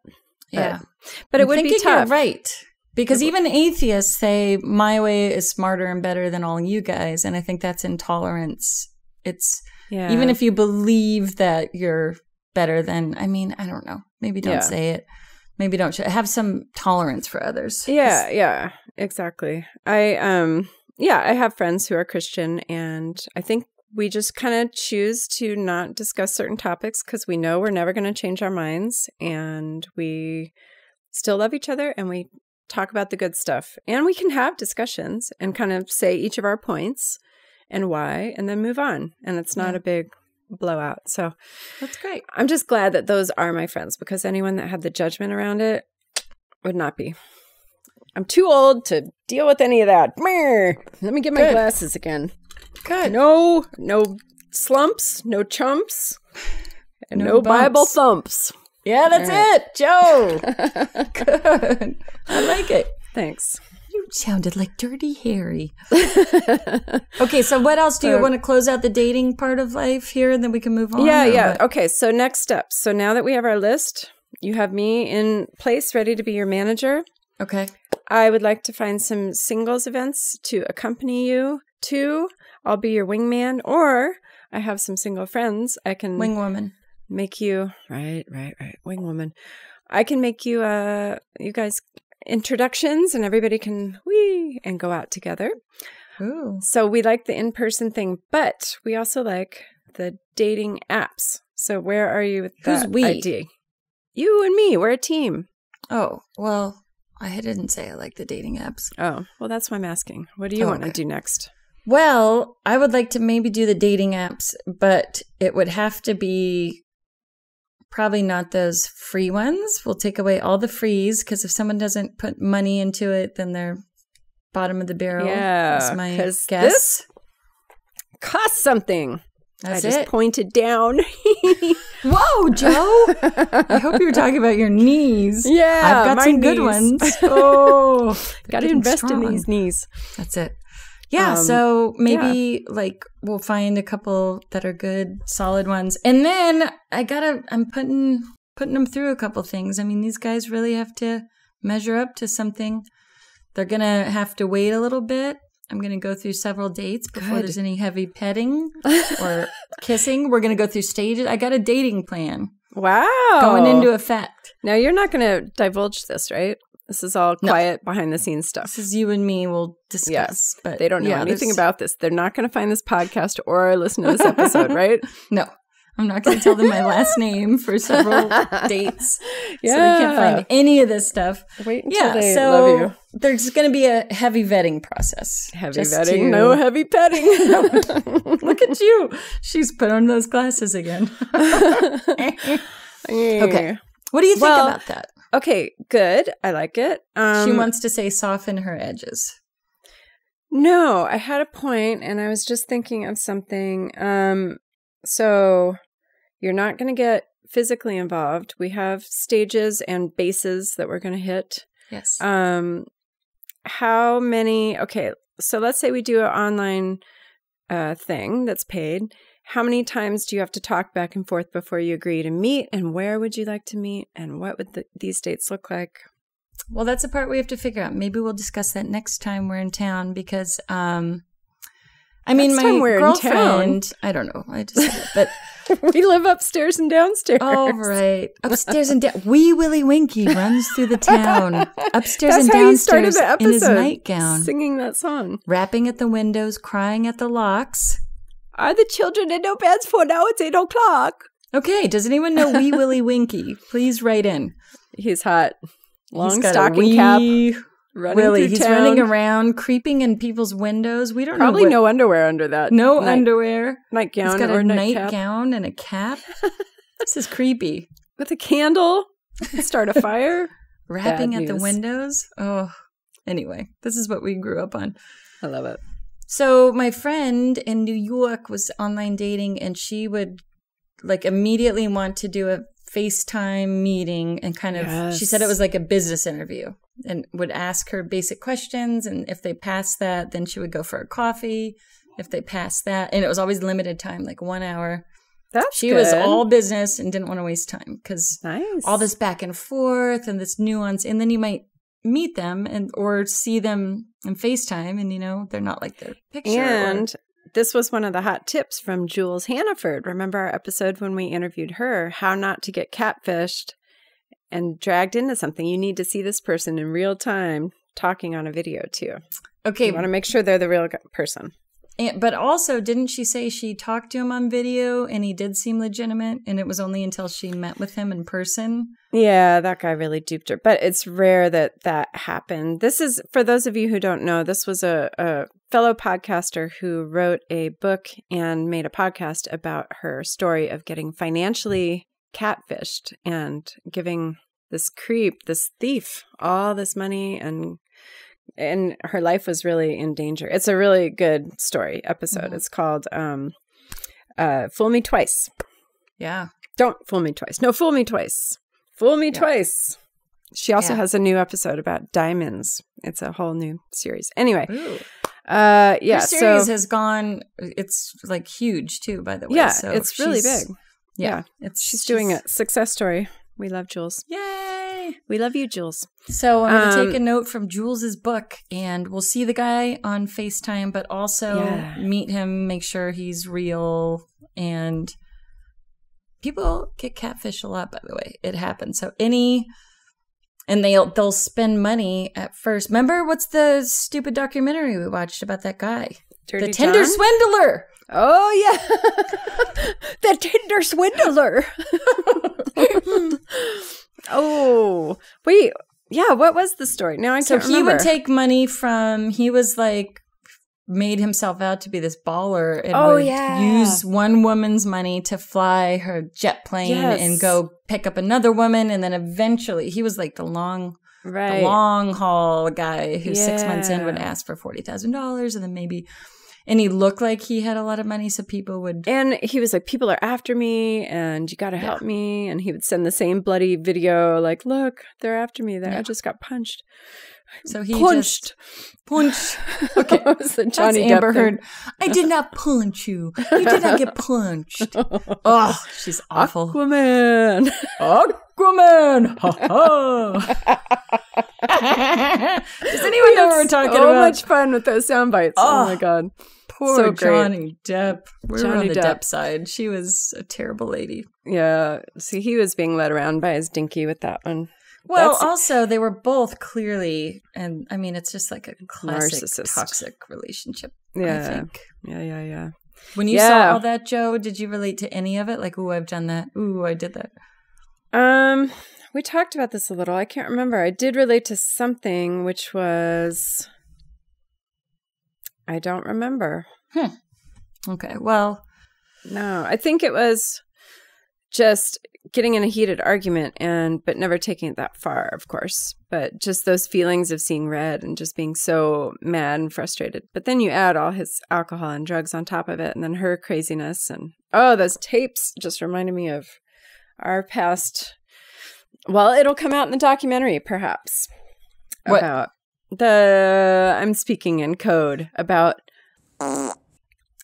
Yeah. But, but it would be tough. You're right. Because even atheists say, my way is smarter and better than all you guys. And I think that's intolerance. It's yeah. even if you believe that you're better than, I mean, I don't know. Maybe don't yeah. say it. Maybe don't. Have some tolerance for others. Yeah, yeah, exactly. I, um, yeah, I have friends who are Christian, and I think we just kind of choose to not discuss certain topics because we know we're never going to change our minds, and we still love each other, and we talk about the good stuff, and we can have discussions and kind of say each of our points and why, and then move on. And it's not yeah. a big blowout. So that's great. I'm just glad that those are my friends, because anyone that had the judgment around it would not be. I'm too old to deal with any of that. Let me get my good. Glasses again. Good. No, no slumps, no chumps, and no, no Bible thumps. Yeah, that's right. It, Jo. Good. I like it. Thanks. You sounded like Dirty Harry. Okay, so what else do so, you want to close out the dating part of life here, and then we can move on? Yeah, yeah. What? Okay, so next steps. So now that we have our list, you have me in place, ready to be your manager. Okay. I would like to find some singles events to accompany you to. I'll be your wingman, or I have some single friends. I can wingwoman. Make you right, right, right. Wing woman. I can make you uh you guys introductions, and everybody can wee and go out together. Ooh. So we like the in-person thing, but we also like the dating apps. So where are you with that? Who's we? I D? You and me. We're a team. Oh, well, I didn't say I like the dating apps. Oh, well, that's why I'm asking. What do you oh, want okay. to do next? Well, I would like to maybe do the dating apps, but it would have to be probably not those free ones. We'll take away all the frees, because if someone doesn't put money into it, then they're bottom of the barrel. Yeah, that's my guess. This costs something. That's I just it. Pointed down. Whoa, Jo! I hope you were talking about your knees. Yeah, I've got some knees. Good ones. Oh, got to invest strong. In these knees. That's it. Yeah, um, so maybe yeah. like we'll find a couple that are good, solid ones. And then I gotta I'm putting putting them through a couple things. I mean, these guys really have to measure up to something. They're gonna have to wait a little bit. I'm gonna go through several dates before good. There's any heavy petting or kissing. We're gonna go through stages. I got a dating plan. Wow. Going into effect. Now you're not gonna divulge this, right? This is all quiet, no. behind the scenes stuff. This is you and me. We'll discuss. Yes, but they don't know yeah, anything there's... about this. They're not going to find this podcast or listen to this episode, right? No, I'm not going to tell them my last name for several dates, yeah. so they can't find any of this stuff. Wait until yeah, they so love you. There's going to be a heavy vetting process. Heavy vetting, to... no heavy petting. Look at you. She's put on those glasses again. Okay, what do you think well, about that? Okay, good. I like it. Um, she wants to say soften her edges. No, I had a point, and I was just thinking of something. Um, so you're not going to get physically involved. We have stages and bases that we're going to hit. Yes. Um, how many? Okay, so let's say we do an online uh, thing that's paid. How many times do you have to talk back and forth before you agree to meet, and where would you like to meet, and what would the, these dates look like? Well, that's the part we have to figure out. Maybe we'll discuss that next time we're in town, because um, I mean, next my time we're girlfriend, in town. I don't know, I just but we live upstairs and downstairs. Oh, right, upstairs and down. Wee Willie Winkie runs through the town, upstairs that's and how downstairs you started the episode, in his nightgown, singing that song, rapping at the windows, crying at the locks. Are the children in their beds for now? It's eight o'clock. Okay, does anyone know Wee Willie Winkie? Please write in. He's hot. Long He's got stocking a wee cap. Running Willie. He's town. running around, creeping in people's windows. We don't Probably know. Probably no underwear under that. No night, underwear. Nightgown. He's got or a nightgown night and a cap. This is creepy. With a candle. Start a fire. Rapping at the windows. Oh. Anyway, this is what we grew up on. I love it. So my friend in New York was online dating, and she would like immediately want to do a FaceTime meeting and kind of, yes. she said it was like a business interview, and would ask her basic questions. And if they passed that, then she would go for a coffee. If they passed that, and it was always limited time, like one hour. That's she good. was all business and didn't want to waste time because nice. all this back and forth and this nuance. And then you might meet them and or see them in FaceTime, and you know they're not like their picture. And or... this was one of the hot tips from Jules Hannaford. Remember our episode when we interviewed her, how not to get catfished and dragged into something. You need to see this person in real time talking on a video too. Okay, you want to make sure they're the real person. And, but also, didn't she say she talked to him on video and he did seem legitimate, and it was only until she met with him in person? Yeah, that guy really duped her. But it's rare that that happened. This is, for those of you who don't know, this was a, a fellow podcaster who wrote a book and made a podcast about her story of getting financially catfished and giving this creep, this thief, all this money, and and her life was really in danger. It's a really good story episode. Mm-hmm. It's called um, uh, Fool Me Twice. Yeah. Don't fool me twice. No, fool me twice. Fool me yeah. twice. She also yeah. has a new episode about diamonds. It's a whole new series. Anyway. Ooh. Uh, yeah. Her series so, has gone, it's like huge too, by the way. Yeah, so it's really big. Yeah. yeah it's, she's, she's doing a success story. We love Jules. Yay. We love you, Jules. So I'm going to um, take a note from Jules's book, and we'll see the guy on FaceTime, but also yeah. meet him, make sure he's real. And people get catfish a lot, by the way. It happens. So any, and they'll, they'll spend money at first. Remember, what's the stupid documentary we watched about that guy? Dirty the Tinder Tom? Swindler. Oh, yeah. The Tinder Swindler. Oh, wait. Yeah, what was the story? Now I can't remember. So he would take money from, he was like, made himself out to be this baller and oh, would yeah. use one woman's money to fly her jet plane yes. and go pick up another woman. And then eventually, he was like the long, right. the long haul guy who yeah. six months in would ask for forty thousand dollars and then maybe... And he looked like he had a lot of money, so people would... And he was like, people are after me, and you got to yeah. help me. And he would send the same bloody video, like, look, they're after me. There, yeah. I just got punched. So he punched. Just... Punched. Okay. That was the Johnny That's Depp Amber Heard. I did not punch you. You did not get punched. Oh, she's awful. Aquaman. Aquaman. Ha ha. Does anyone know what we're talking so about? So much fun with those sound bites. Oh, oh my God. Poor so Johnny Depp. We Johnny were on the Depp. Depp side. She was a terrible lady. Yeah. See, he was being led around by his dinky with that one. Well, That's also, they were both clearly, and I mean, it's just like a classic narcissist. toxic relationship, yeah. I think. Yeah, yeah, yeah. When you yeah. saw all that, Jo, did you relate to any of it? Like, ooh, I've done that. Ooh, I did that. Um... We talked about this a little. I can't remember. I did relate to something, which was, I don't remember. Hmm. Okay. Well, no, I think it was just getting in a heated argument and, but never taking it that far, of course, but just those feelings of seeing red and just being so mad and frustrated. But then you add all his alcohol and drugs on top of it, and then her craziness, and, oh, those tapes just reminded me of our past. Well, it'll come out in the documentary, perhaps. What? About the, I'm speaking in code, about...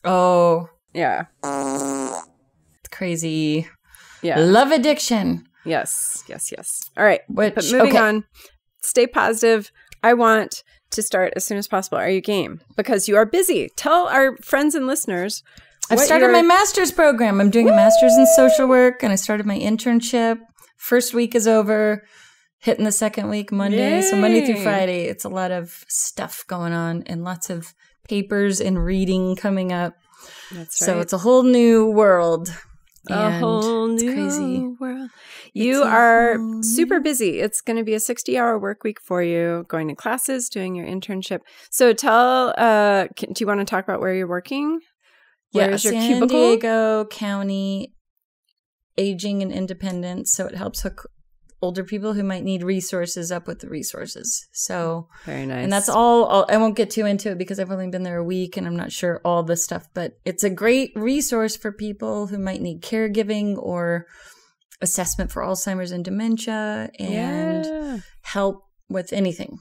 Oh. Yeah. Crazy. Yeah. Love addiction. Yes, yes, yes. All right. Which, but moving okay. on, stay positive. I want to start as soon as possible. Are you game? Because you are busy. Tell our friends and listeners... I've started my master's program. I'm doing Woo! a master's in social work, and I started my internship. First week is over, hitting the second week Monday. Yay. So Monday through Friday, it's a lot of stuff going on and lots of papers and reading coming up. That's right. So it's a whole new world. And a whole new crazy. world. You it's are super busy. It's going to be a sixty-hour work week for you, going to classes, doing your internship. So tell, uh, do you want to talk about where you're working? Where yeah, is your San cubicle? San Diego County Aging and Independence. So it helps hook older people who might need resources up with the resources. So very nice. And that's all, all I won't get too into it because I've only been there a week and I'm not sure all the stuff, but it's a great resource for people who might need caregiving or assessment for Alzheimer's and dementia and yeah. help with anything.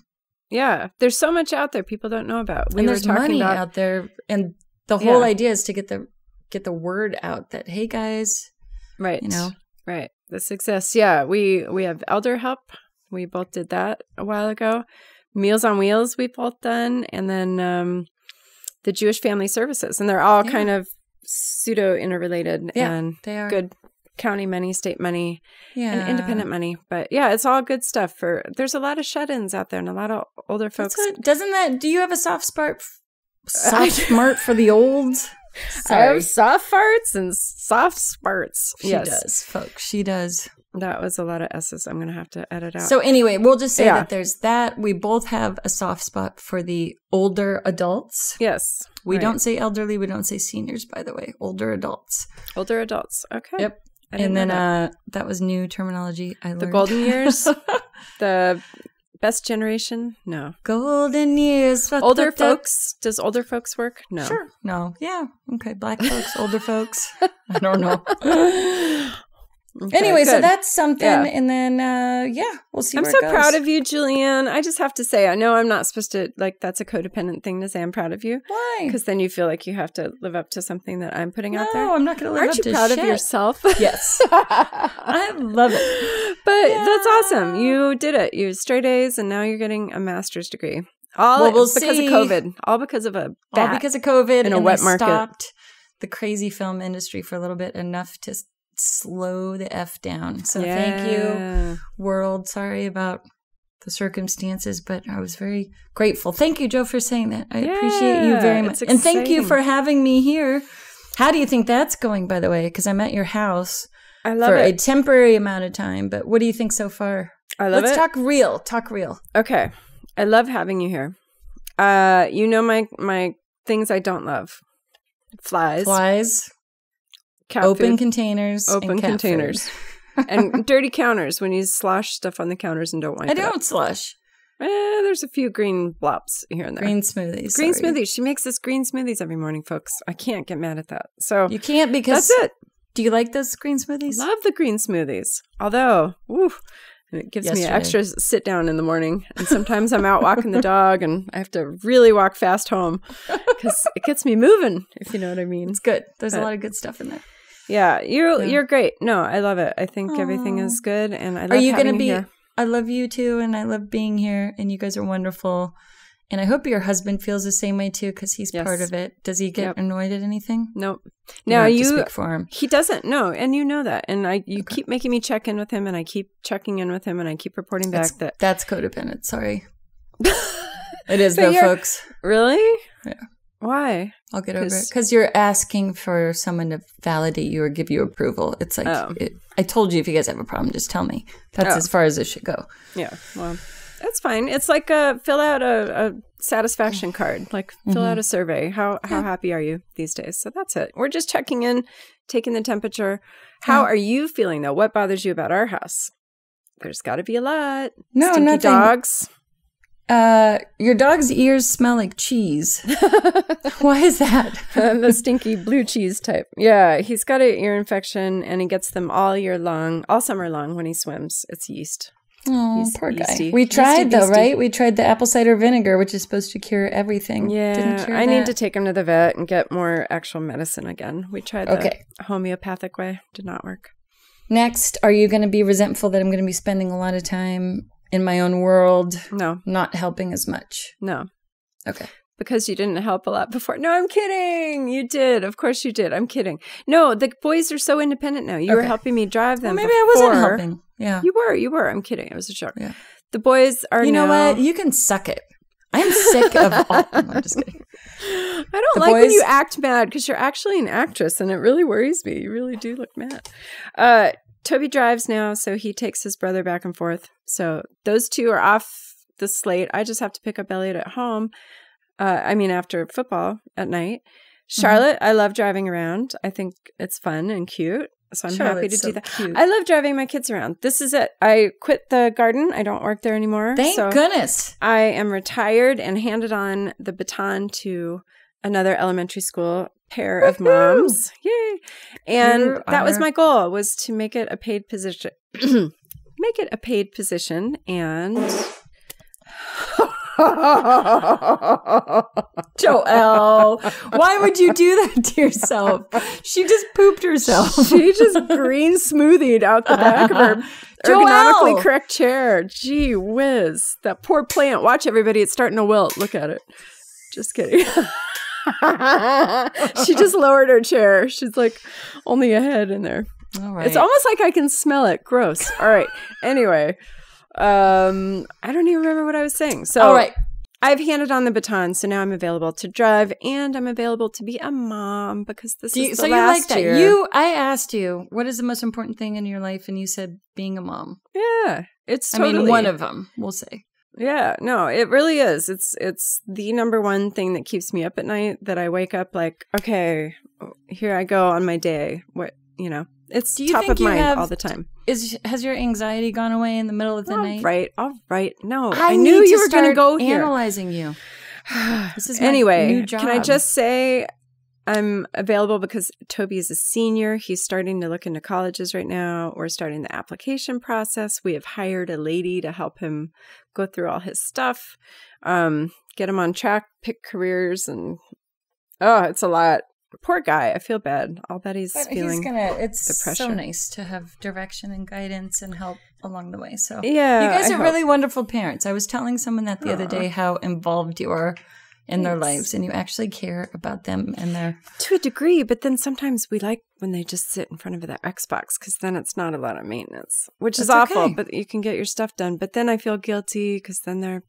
Yeah. There's so much out there people don't know about. We and there's were talking money about, out there. And the whole yeah. idea is to get the get the word out that, hey guys, right. you know. Right. The success. Yeah. We we have elder help. We both did that a while ago. Meals on Wheels we've both done. And then um, the Jewish Family Services. And they're all yeah. kind of pseudo interrelated yeah, and they are. Good county money, state money, yeah. and independent money. But yeah, it's all good stuff for there's a lot of shut-ins out there and a lot of older folks. What, doesn't that do you have a soft spark soft smart for the old? Sorry. I have soft farts and soft spurts. She yes. does, folks. She does. That was a lot of S's. I'm going to have to edit out. So anyway, we'll just say yeah. that there's that. We both have a soft spot for the older adults. Yes. We right. don't say elderly. We don't say seniors, by the way. Older adults. Older adults. Okay. Yep. And then that. Uh, that was new terminology I learned. The golden years. The best generation? No. Golden years. Older folks? Does older folks work? No. Sure. No. Yeah. Okay. Black folks, older folks. I don't know. Okay, anyway, good. So that's something. Yeah. And then, uh, yeah, we'll see I'm where so it goes. Proud of you, Julianne. I just have to say, I know I'm not supposed to, like, that's a codependent thing to say I'm proud of you. Why? Because then you feel like you have to live up to something that I'm putting no, out there. No, I'm not going to live Aren't up to shit. Aren't you proud of yourself? Yes. I love it. But yeah. that's awesome. You did it. You had straight A's, and now you're getting a master's degree. All well, we'll because see. Of COVID. All because of a bat All because of COVID. And a wet market. Stopped the crazy film industry for a little bit enough to slow the F down. So yeah. thank you, world. Sorry about the circumstances, but I was very grateful. Thank you, Jo, for saying that. I yeah, appreciate you very much. And thank you for having me here. How do you think that's going, by the way? Because I'm at your house I love for it. A temporary amount of time, but what do you think so far? I love Let's it. Let's talk real. Talk real. Okay. I love having you here. Uh, you know my, my things I don't love. Flies. Flies. Cat open food. Containers open and containers and dirty counters when you slosh stuff on the counters and don't wipe I it don't up. Slosh eh, there's a few green blobs here and there green smoothies green sorry. Smoothies she makes us green smoothies every morning, folks. I can't get mad at that. So you can't because that's it. Do you like those green smoothies? Love the green smoothies, although woo, it gives Yesterday. Me an extra sit down in the morning. And sometimes I'm out walking the dog and I have to really walk fast home because it gets me moving, if you know what I mean. It's good. There's but, a lot of good stuff in there. Yeah, you're yeah. you're great. No, I love it. I think Aww. Everything is good, and I love are you gonna be? Here. I love you too, and I love being here, and you guys are wonderful. And I hope your husband feels the same way too, because he's yes. part of it. Does he get yep. annoyed at anything? Nope. Now you, have you to speak for him. He doesn't. No, and you know that. And I, you okay. keep making me check in with him, and I keep checking in with him, and I keep reporting back that's, that that's codependent. Sorry, it is though, folks. Really? Yeah. Why? I'll get over it. Because you're asking for someone to validate you or give you approval. It's like, oh. it, I told you if you guys have a problem, just tell me. That's oh. as far as it should go. Yeah. Well, that's fine. It's like a, fill out a, a satisfaction card. Like fill mm-hmm. out a survey. How how yeah. happy are you these days? So that's it. We're just checking in, taking the temperature. How yeah. are you feeling though? What bothers you about our house? There's got to be a lot. No, Stinky nothing. Dogs. Uh, your dog's ears smell like cheese. Why is that? uh, the stinky blue cheese type. Yeah, he's got an ear infection, and he gets them all year long, all summer long when he swims. It's yeast. Oh, yeast, poor guy. Yeasty. We tried yeasty, though, yeasty. Right? We tried the apple cider vinegar, which is supposed to cure everything. Yeah, Didn't cure I that. Need to take him to the vet and get more actual medicine again. We tried okay. the homeopathic way. Did not work. Next, are you going to be resentful that I'm going to be spending a lot of time in my own world, no, not helping as much? No. Okay. Because you didn't help a lot before. No, I'm kidding. You did. Of course you did. I'm kidding. No, the boys are so independent now. You okay. were helping me drive them. Well, maybe before. I wasn't helping. Yeah. You were. You were. I'm kidding. It was a joke. Yeah. The boys are now. You know now what? You can suck it. I'm sick of all – I'm just kidding. I don't the like boys, when you act mad because you're actually an actress, and it really worries me. You really do look mad. Uh, Toby drives now, so he takes his brother back and forth. So those two are off the slate. I just have to pick up Elliot at home. Uh, I mean, after football at night. Charlotte, mm-hmm. I love driving around. I think it's fun and cute. So I'm Charlotte's happy to so do that. Cute. I love driving my kids around. This is it. I quit the garden. I don't work there anymore. Thank so goodness. I am retired and handed on the baton to another elementary school pair of moms. Yay. And Your that honor. was my goal, was to make it a paid position. Make it a paid position and Joelle, why would you do that to yourself? She just pooped herself. She just green smoothied out the back of her ergonomically Joelle! correct chair. Gee whiz. That poor plant. Watch, everybody. It's starting to wilt. Look at it. Just kidding. She just lowered her chair. She's like, only a head in there. All right. It's almost like I can smell it. Gross. All right. Anyway. Um, I don't even remember what I was saying. So All right. I've handed on the baton, so now I'm available to drive, and I'm available to be a mom because this Do you, is the so last you like year. That. You, I asked you, what is the most important thing in your life, and you said being a mom. Yeah, it's totally. I mean, one of them, we'll say. Yeah, no, it really is. It's it's the number one thing that keeps me up at night. That I wake up like, okay, here I go on my day. What you know. It's Do you top think of you mind have, all the time. Is has your anxiety gone away in the middle of the all night? Right, all right. No, I, I knew you were going to go here. Analyzing you. This is my anyway. New job. Can I just say I'm available because Toby is a senior. He's starting to look into colleges right now. We're starting the application process. We have hired a lady to help him go through all his stuff, um, get him on track, pick careers, and oh, it's a lot. Poor guy. I feel bad. I'll bet he's but feeling he's gonna, it's the pressure. It's so nice to have direction and guidance and help along the way. So yeah, you guys I are hope. really wonderful parents. I was telling someone that the Aww. other day how involved you are in yes. their lives, and you actually care about them and their to a degree. But then sometimes we like when they just sit in front of the Xbox because then it's not a lot of maintenance, which That's is awful. Okay. But you can get your stuff done. But then I feel guilty because then they're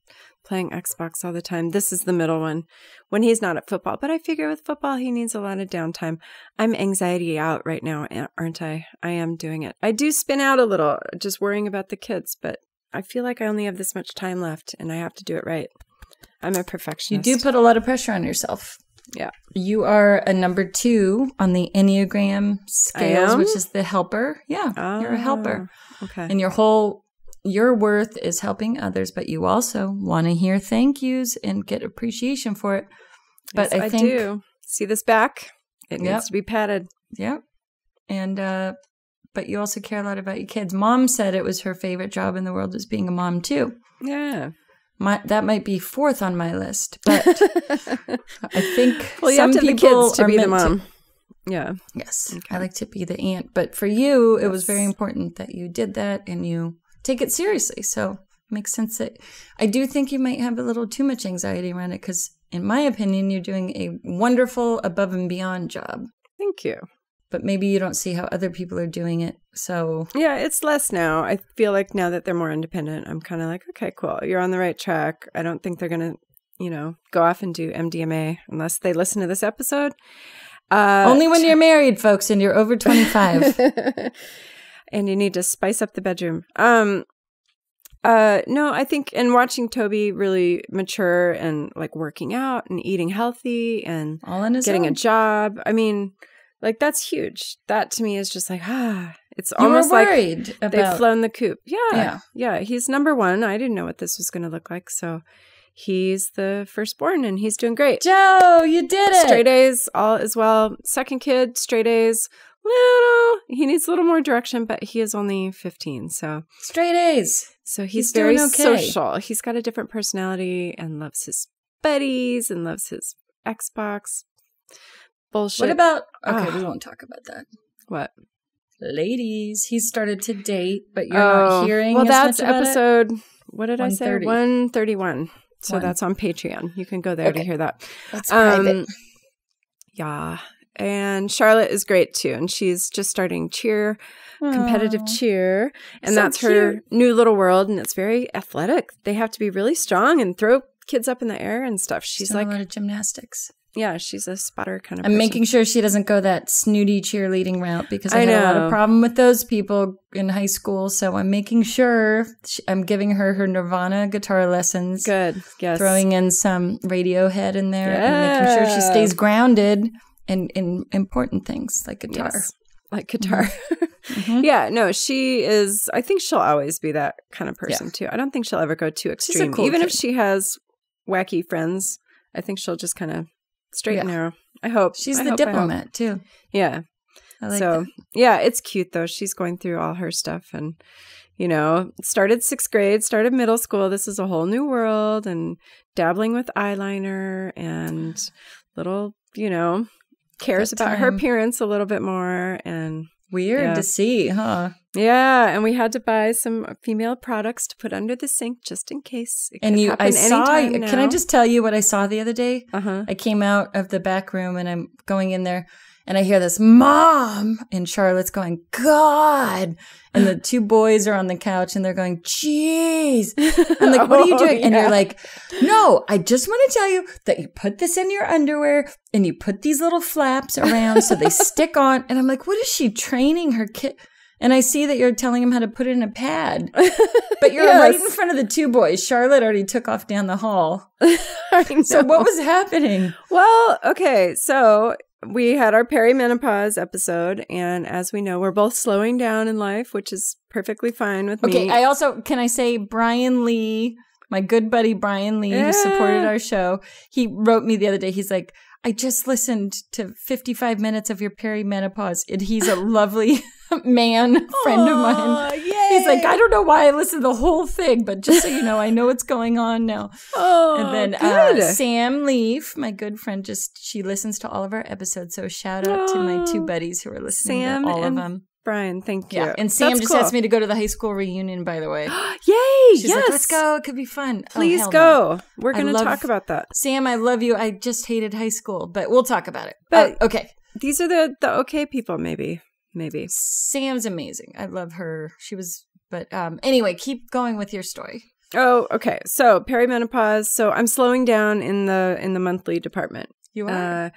playing Xbox all the time. This is the middle one when he's not at football. But I figure with football, he needs a lot of downtime. I'm anxiety out right now, aren't I? I am doing it. I do spin out a little just worrying about the kids, but I feel like I only have this much time left and I have to do it right. I'm a perfectionist. You do put a lot of pressure on yourself. Yeah. You are a number two on the Enneagram scales, which is the helper. Yeah. Oh, you're a helper. Okay. And your whole... Your worth is helping others, but you also want to hear thank yous and get appreciation for it. But yes, I, I think, do. See this back? It yep. needs to be patted. Yep. And, uh, but you also care a lot about your kids. Mom said it was her favorite job in the world is being a mom too. Yeah. My, that might be fourth on my list, but I think well, you some have to people the kids to are be the mom. To Yeah. Yes. Okay. I like to be the aunt, but for you, it yes. was very important that you did that and you take it seriously. So it makes sense that I do think you might have a little too much anxiety around it because, in my opinion, you're doing a wonderful above and beyond job. Thank you. But maybe you don't see how other people are doing it. So yeah, it's less now. I feel like now that they're more independent, I'm kind of like, okay, cool. You're on the right track. I don't think they're going to, you know, go off and do M D M A unless they listen to this episode. Uh, Only when you're married, folks, and you're over twenty-five. And you need to spice up the bedroom. Um, uh, no, I think, and watching Toby really mature and like working out and eating healthy and all in his getting own. a job. I mean, like that's huge. That to me is just like, ah, it's you almost were worried like about... they've flown the coop. Yeah, yeah, yeah. He's number one. I didn't know what this was going to look like, so he's the firstborn, and he's doing great. Joe, you did it. Straight A's, all as well. Second kid, straight A's. Little, he needs a little more direction, but he is only fifteen, so straight A's. So he's, he's very doing okay. social. He's got a different personality and loves his buddies and loves his Xbox bullshit. What about? Okay, oh. we won't talk about that. What, ladies? He started to date, but you're oh. not hearing. Well, as that's much about episode. It? What did I say? One thirty-one. So One. that's on Patreon. You can go there okay. to hear that. That's um, private. Yeah. And Charlotte is great, too. And she's just starting cheer, Aww. competitive cheer. And so that's her cute. new little world. And it's very athletic. They have to be really strong and throw kids up in the air and stuff. She's, she's like a lot of gymnastics. Yeah, she's a spotter kind of I'm person. Making sure she doesn't go that snooty cheerleading route, because I, I had know. a lot of problem with those people in high school. So I'm making sure she, I'm giving her her Nirvana guitar lessons. Good. Yes. Throwing in some Radiohead in there, yeah. and making sure she stays grounded in, in important things like guitar. Yes. Like guitar. Mm-hmm. Yeah, no, she is, I think she'll always be that kind of person yeah. too. I don't think she'll ever go too extreme. She's a cool Even kid. If she has wacky friends, I think she'll just kind of straight and yeah. narrow. I hope. She's I the hope, diplomat too. Yeah. I like so, that. Yeah, it's cute though. She's going through all her stuff and, you know, started sixth grade, started middle school. This is a whole new world, and dabbling with eyeliner and little, you know, cares that about time. her appearance a little bit more. And weird yeah. to see, huh? Yeah, and we had to buy some female products to put under the sink just in case. It and you, I saw. Can I just tell you what I saw the other day? Uh huh. I came out of the back room and I'm going in there, and I hear this "Mom," and Charlotte's going "God," and the two boys are on the couch and they're going "Jeez." I'm like, "What are you doing?" And yeah. you're like, "No, I just want to tell you that you put this in your underwear and you put these little flaps around so they stick on." And I'm like, "What is she training her kid?" And I see that you're telling him how to put it in a pad. But you're yes. right in front of the two boys. Charlotte already took off down the hall. I know. So what was happening? Well, okay. So we had our perimenopause episode. And as we know, we're both slowing down in life, which is perfectly fine with okay, me. Okay. I also, can I say Brian Lee, my good buddy Brian Lee, yeah. who supported our show, he wrote me the other day. He's like, I just listened to fifty-five minutes of your perimenopause. And he's a lovely man friend Aww, of mine. Yay. He's like, I don't know why I listened to the whole thing, but just so you know, I know what's going on now. Oh, and then uh, Sam Leaf, my good friend, just she listens to all of our episodes. So shout out oh, to my two buddies who are listening Sam to all and of them. Brian, thank you. Yeah. And Sam That's just cool. asked me to go to the high school reunion, by the way. Yay! She's yes. like, let's go. It could be fun. Please oh, go. No. We're going to talk about that. Sam, I love you. I just hated high school, but we'll talk about it. But oh, okay. These are the, the okay people, maybe. Maybe. Sam's amazing. I love her. She was, but um, anyway, keep going with your story. Oh, okay. So perimenopause. So I'm slowing down in the in the monthly department. You are? Uh,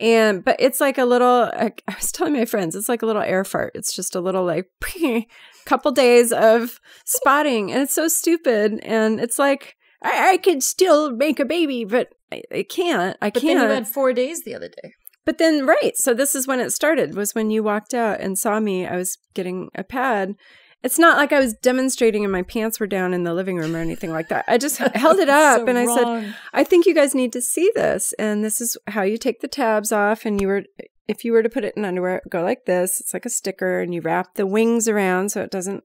And, but it's like a little, I, I was telling my friends, it's like a little air fart. It's just a little like, couple days of spotting. And it's so stupid. And it's like, I, I could still make a baby, but I, I can't. I but can't. But then you had four days the other day. But then, right. So this is when it started, was when you walked out and saw me. I was getting a pad. It's not like I was demonstrating and my pants were down in the living room or anything like that. I just held it up so and I wrong. said, I think you guys need to see this. And this is how you take the tabs off. And you were, if you were to put it in underwear, go like this. It's like a sticker, and you wrap the wings around so it doesn't,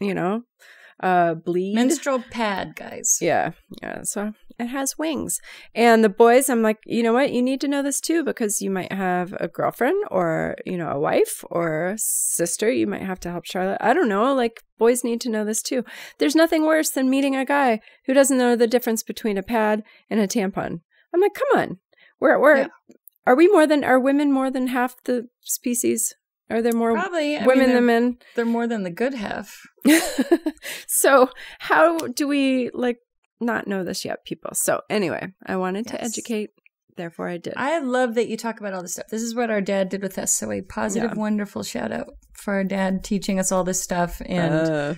you know, uh, bleed. Menstrual pad, guys. Yeah. Yeah. So it has wings. And the boys, I'm like, you know what? You need to know this too, because you might have a girlfriend or, you know, a wife or a sister. You might have to help Charlotte. I don't know. Like, boys need to know this too. There's nothing worse than meeting a guy who doesn't know the difference between a pad and a tampon. I'm like, come on. We're, we're, yeah. are we more than, are women more than half the species? Are there more Probably. women I mean, than men? They're more than the good half. So how do we, like, not know this yet, people. So anyway, I wanted yes. to educate, therefore I did. I love that you talk about all this stuff. This is what our dad did with us. So a positive, yeah. wonderful shout out for our dad teaching us all this stuff and uh,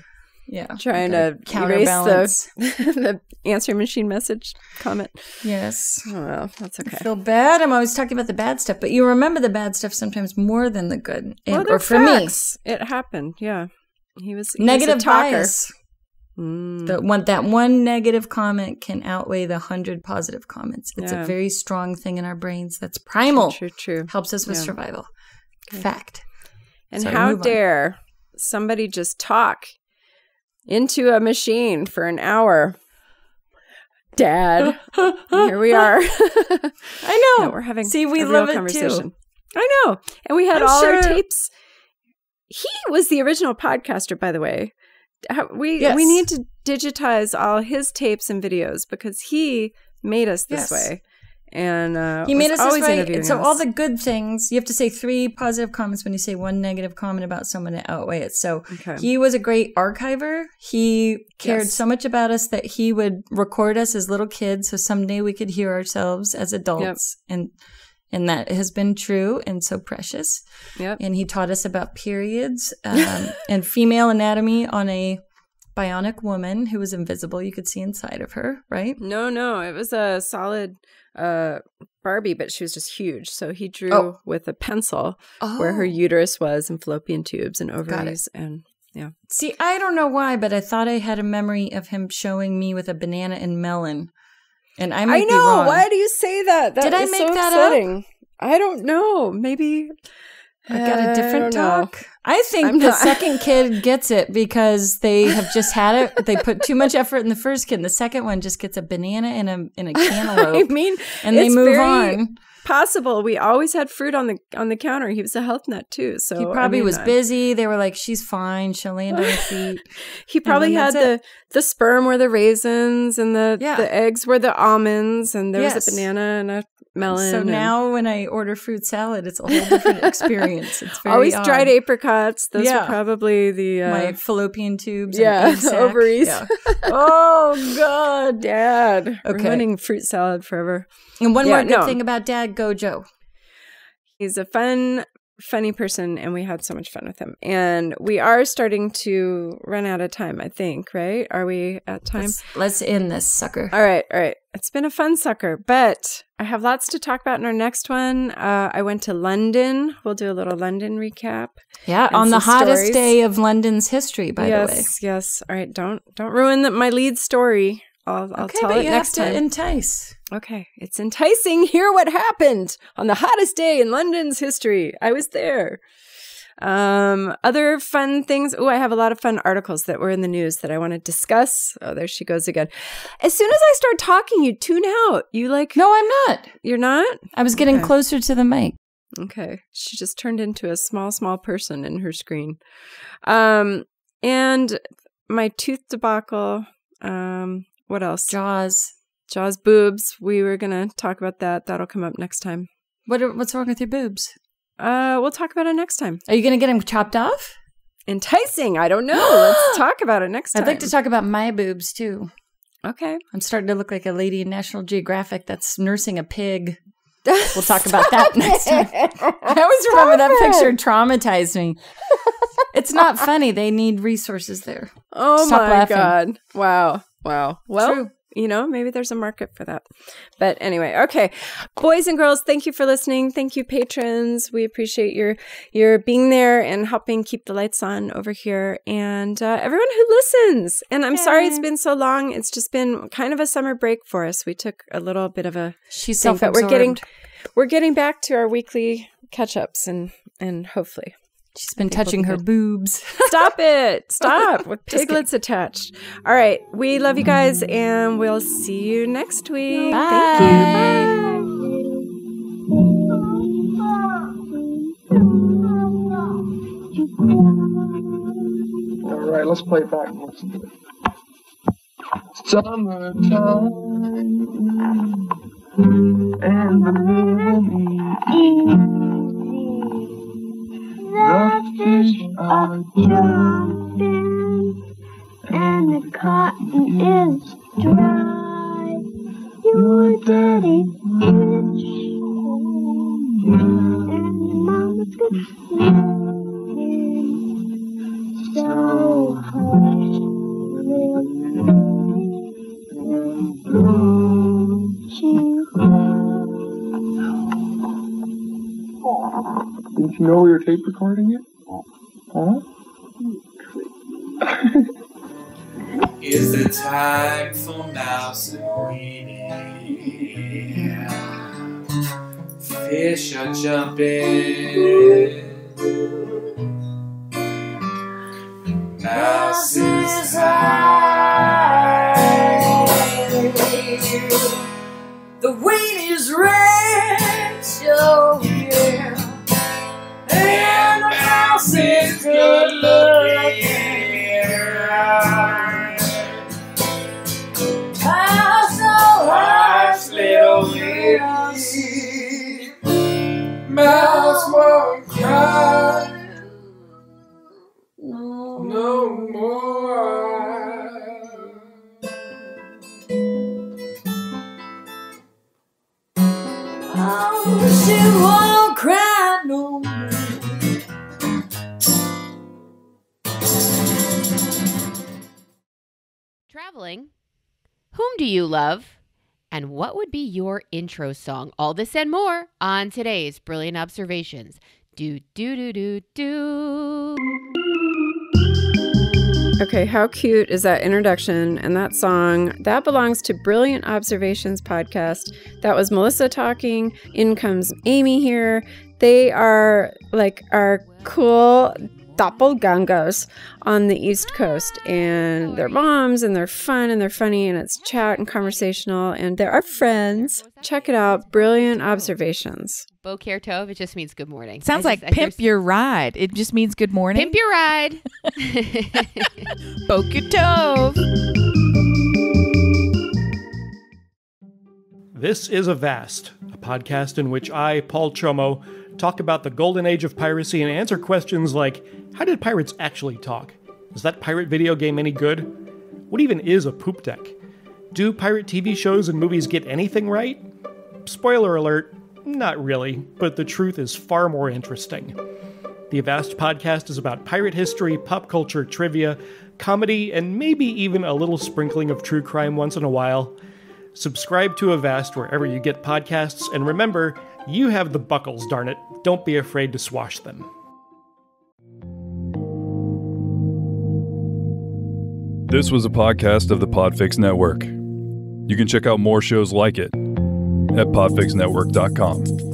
yeah, trying to counterbalance the, the answering machine message comment. Yes. Oh, well, that's okay. I feel bad. I'm always talking about the bad stuff, but you remember the bad stuff sometimes more than the good. And, well, or for facts. me, it happened. Yeah, he was he negative was a talker. bias. Mm. The one that one negative comment can outweigh the hundred positive comments. It's yeah. a very strong thing in our brains. That's primal. True, true, true. Helps us with yeah. survival. Okay. Fact. And so how dare on. somebody just talk into a machine for an hour? Dad, here we are. I know. No, we're having See, we a love real it conversation. Too. I know. And we had I'm all sure. our tapes. He was the original podcaster, by the way. We yes. we need to digitize all his tapes and videos because he made us this yes. way. and uh, he made us always right. interviewing So us. All the good things, you have to say three positive comments when you say one negative comment about someone to outweigh it. So okay. he was a great archiver. He cared yes. so much about us that he would record us as little kids so someday we could hear ourselves as adults. Yep. And and that has been true and so precious. Yep. And he taught us about periods um, and female anatomy on a bionic woman who was invisible. You could see inside of her, right? No, no. It was a solid uh, Barbie, but she was just huge. So he drew oh. with a pencil oh. where her uterus was and fallopian tubes and ovaries. And yeah. See, I don't know why, but I thought I had a memory of him showing me with a banana and melon. And I might I know. Be wrong. Why do you say that? That Did I make so that upsetting. Up? I don't know. Maybe I got a different I talk. Know. I think I'm the not. Second kid gets it because they have just had it. They put too much effort in the first kid. And the second one just gets a banana and a and a cantaloupe. I mean, and they move very on. Possible. We always had fruit on the on the counter. He was a health nut too, so he probably I mean, was I, busy. They were like, "She's fine. She'll land on her feet." He probably had the it. the sperm were the raisins, and the yeah. the eggs were the almonds, and there yes. was a banana and a melon. So and now when I order fruit salad, it's a whole different experience. It's very always odd. Dried apricots. Those yeah. were probably the uh, my fallopian tubes. Yeah, and the ovaries. Yeah. Oh God, Dad! Okay, ruining fruit salad forever. And one yeah, more good no. thing about Dad. Gojo. He's a fun, funny person, and we had so much fun with him. And we are starting to run out of time, I think, right? Are we at time? Let's, let's end this sucker. All right, all right. It's been a fun sucker, but I have lots to talk about in our next one. Uh, I went to London. We'll do a little London recap. Yeah, on the hottest stories. Day of London's history, by yes, the way. Yes, yes. All right, don't don't ruin the, my lead story. I'll, I'll okay, tell but it you next have to time. Entice. Okay, it's enticing. Hear what happened on the hottest day in London's history. I was there. Um, other fun things. Oh, I have a lot of fun articles that were in the news that I want to discuss. Oh, there she goes again. As soon as I start talking, you tune out. You like? No, I'm not. You're not? I was getting okay. closer to the mic. Okay, she just turned into a small, small person in her screen. Um, and my tooth debacle. Um. What else? Jaws. Jaws, boobs. We were going to talk about that. That'll come up next time. What are, what's wrong with your boobs? Uh, we'll talk about it next time. Are you going to get them chopped off? Enticing. I don't know. Let's talk about it next time. I'd like to talk about my boobs, too. Okay. I'm starting to look like a lady in National Geographic that's nursing a pig. We'll talk about that next time. I always remember that picture traumatized me. It's not funny. They need resources there. Oh, my God. Wow. Wow. Well, True. You know, maybe there's a market for that. But anyway, okay. Boys and girls, thank you for listening. Thank you, patrons. We appreciate your your being there and helping keep the lights on over here. And uh, everyone who listens. And I'm Yay. Sorry it's been so long. It's just been kind of a summer break for us. We took a little bit of a She's self-absorbed. We're getting, we're getting back to our weekly catch-ups and, and hopefully. She's been touching her boobs. Stop it. Stop. With piglets attached. All right. We love you guys, and we'll see you next week. Bye. Thank you. Bye. All right. Let's play it back. Summertime. And the easy. The fish are jumping and the cotton is dry. Your daddy is and your mama's good singing. So hush, little don't you know? Did you know we were tape recording it? Huh? It's the time for Mouse and Weenie. Fish are jumping. Mouse is high. The Weenie's red. So yeah. And the mouse is good looking. Mouse, so harsh, little girl. no more. I wish you won't cry no more. Traveling, whom do you love? And what would be your intro song? All this and more on today's Brilliant Observations. Do, do, do, do, do. Okay, how cute is that introduction and that song? That belongs to Brilliant Observations podcast. That was Melissa talking. In comes Amy here. They are like our cool doppelgangers on the East Coast, and they're moms, and they're fun, and they're funny, and it's chat and conversational, and they're our friends. Check it out, Brilliant Observations. Boker Tov, it just means good morning. Sounds just, like I pimp your ride. It just means good morning. Pimp your ride. Boker Tov. This is Avast, a podcast in which I, Paul Chomo, talk about the golden age of piracy and answer questions like, how did pirates actually talk? Is that pirate video game any good? What even is a poop deck? Do pirate T V shows and movies get anything right? Spoiler alert, not really, but the truth is far more interesting. The Avast podcast is about pirate history, pop culture, trivia, comedy, and maybe even a little sprinkling of true crime once in a while. Subscribe to Avast wherever you get podcasts, and remember, you have the buckles, darn it. Don't be afraid to swash them. This was a podcast of the Podfix Network. You can check out more shows like it at podfix network dot com.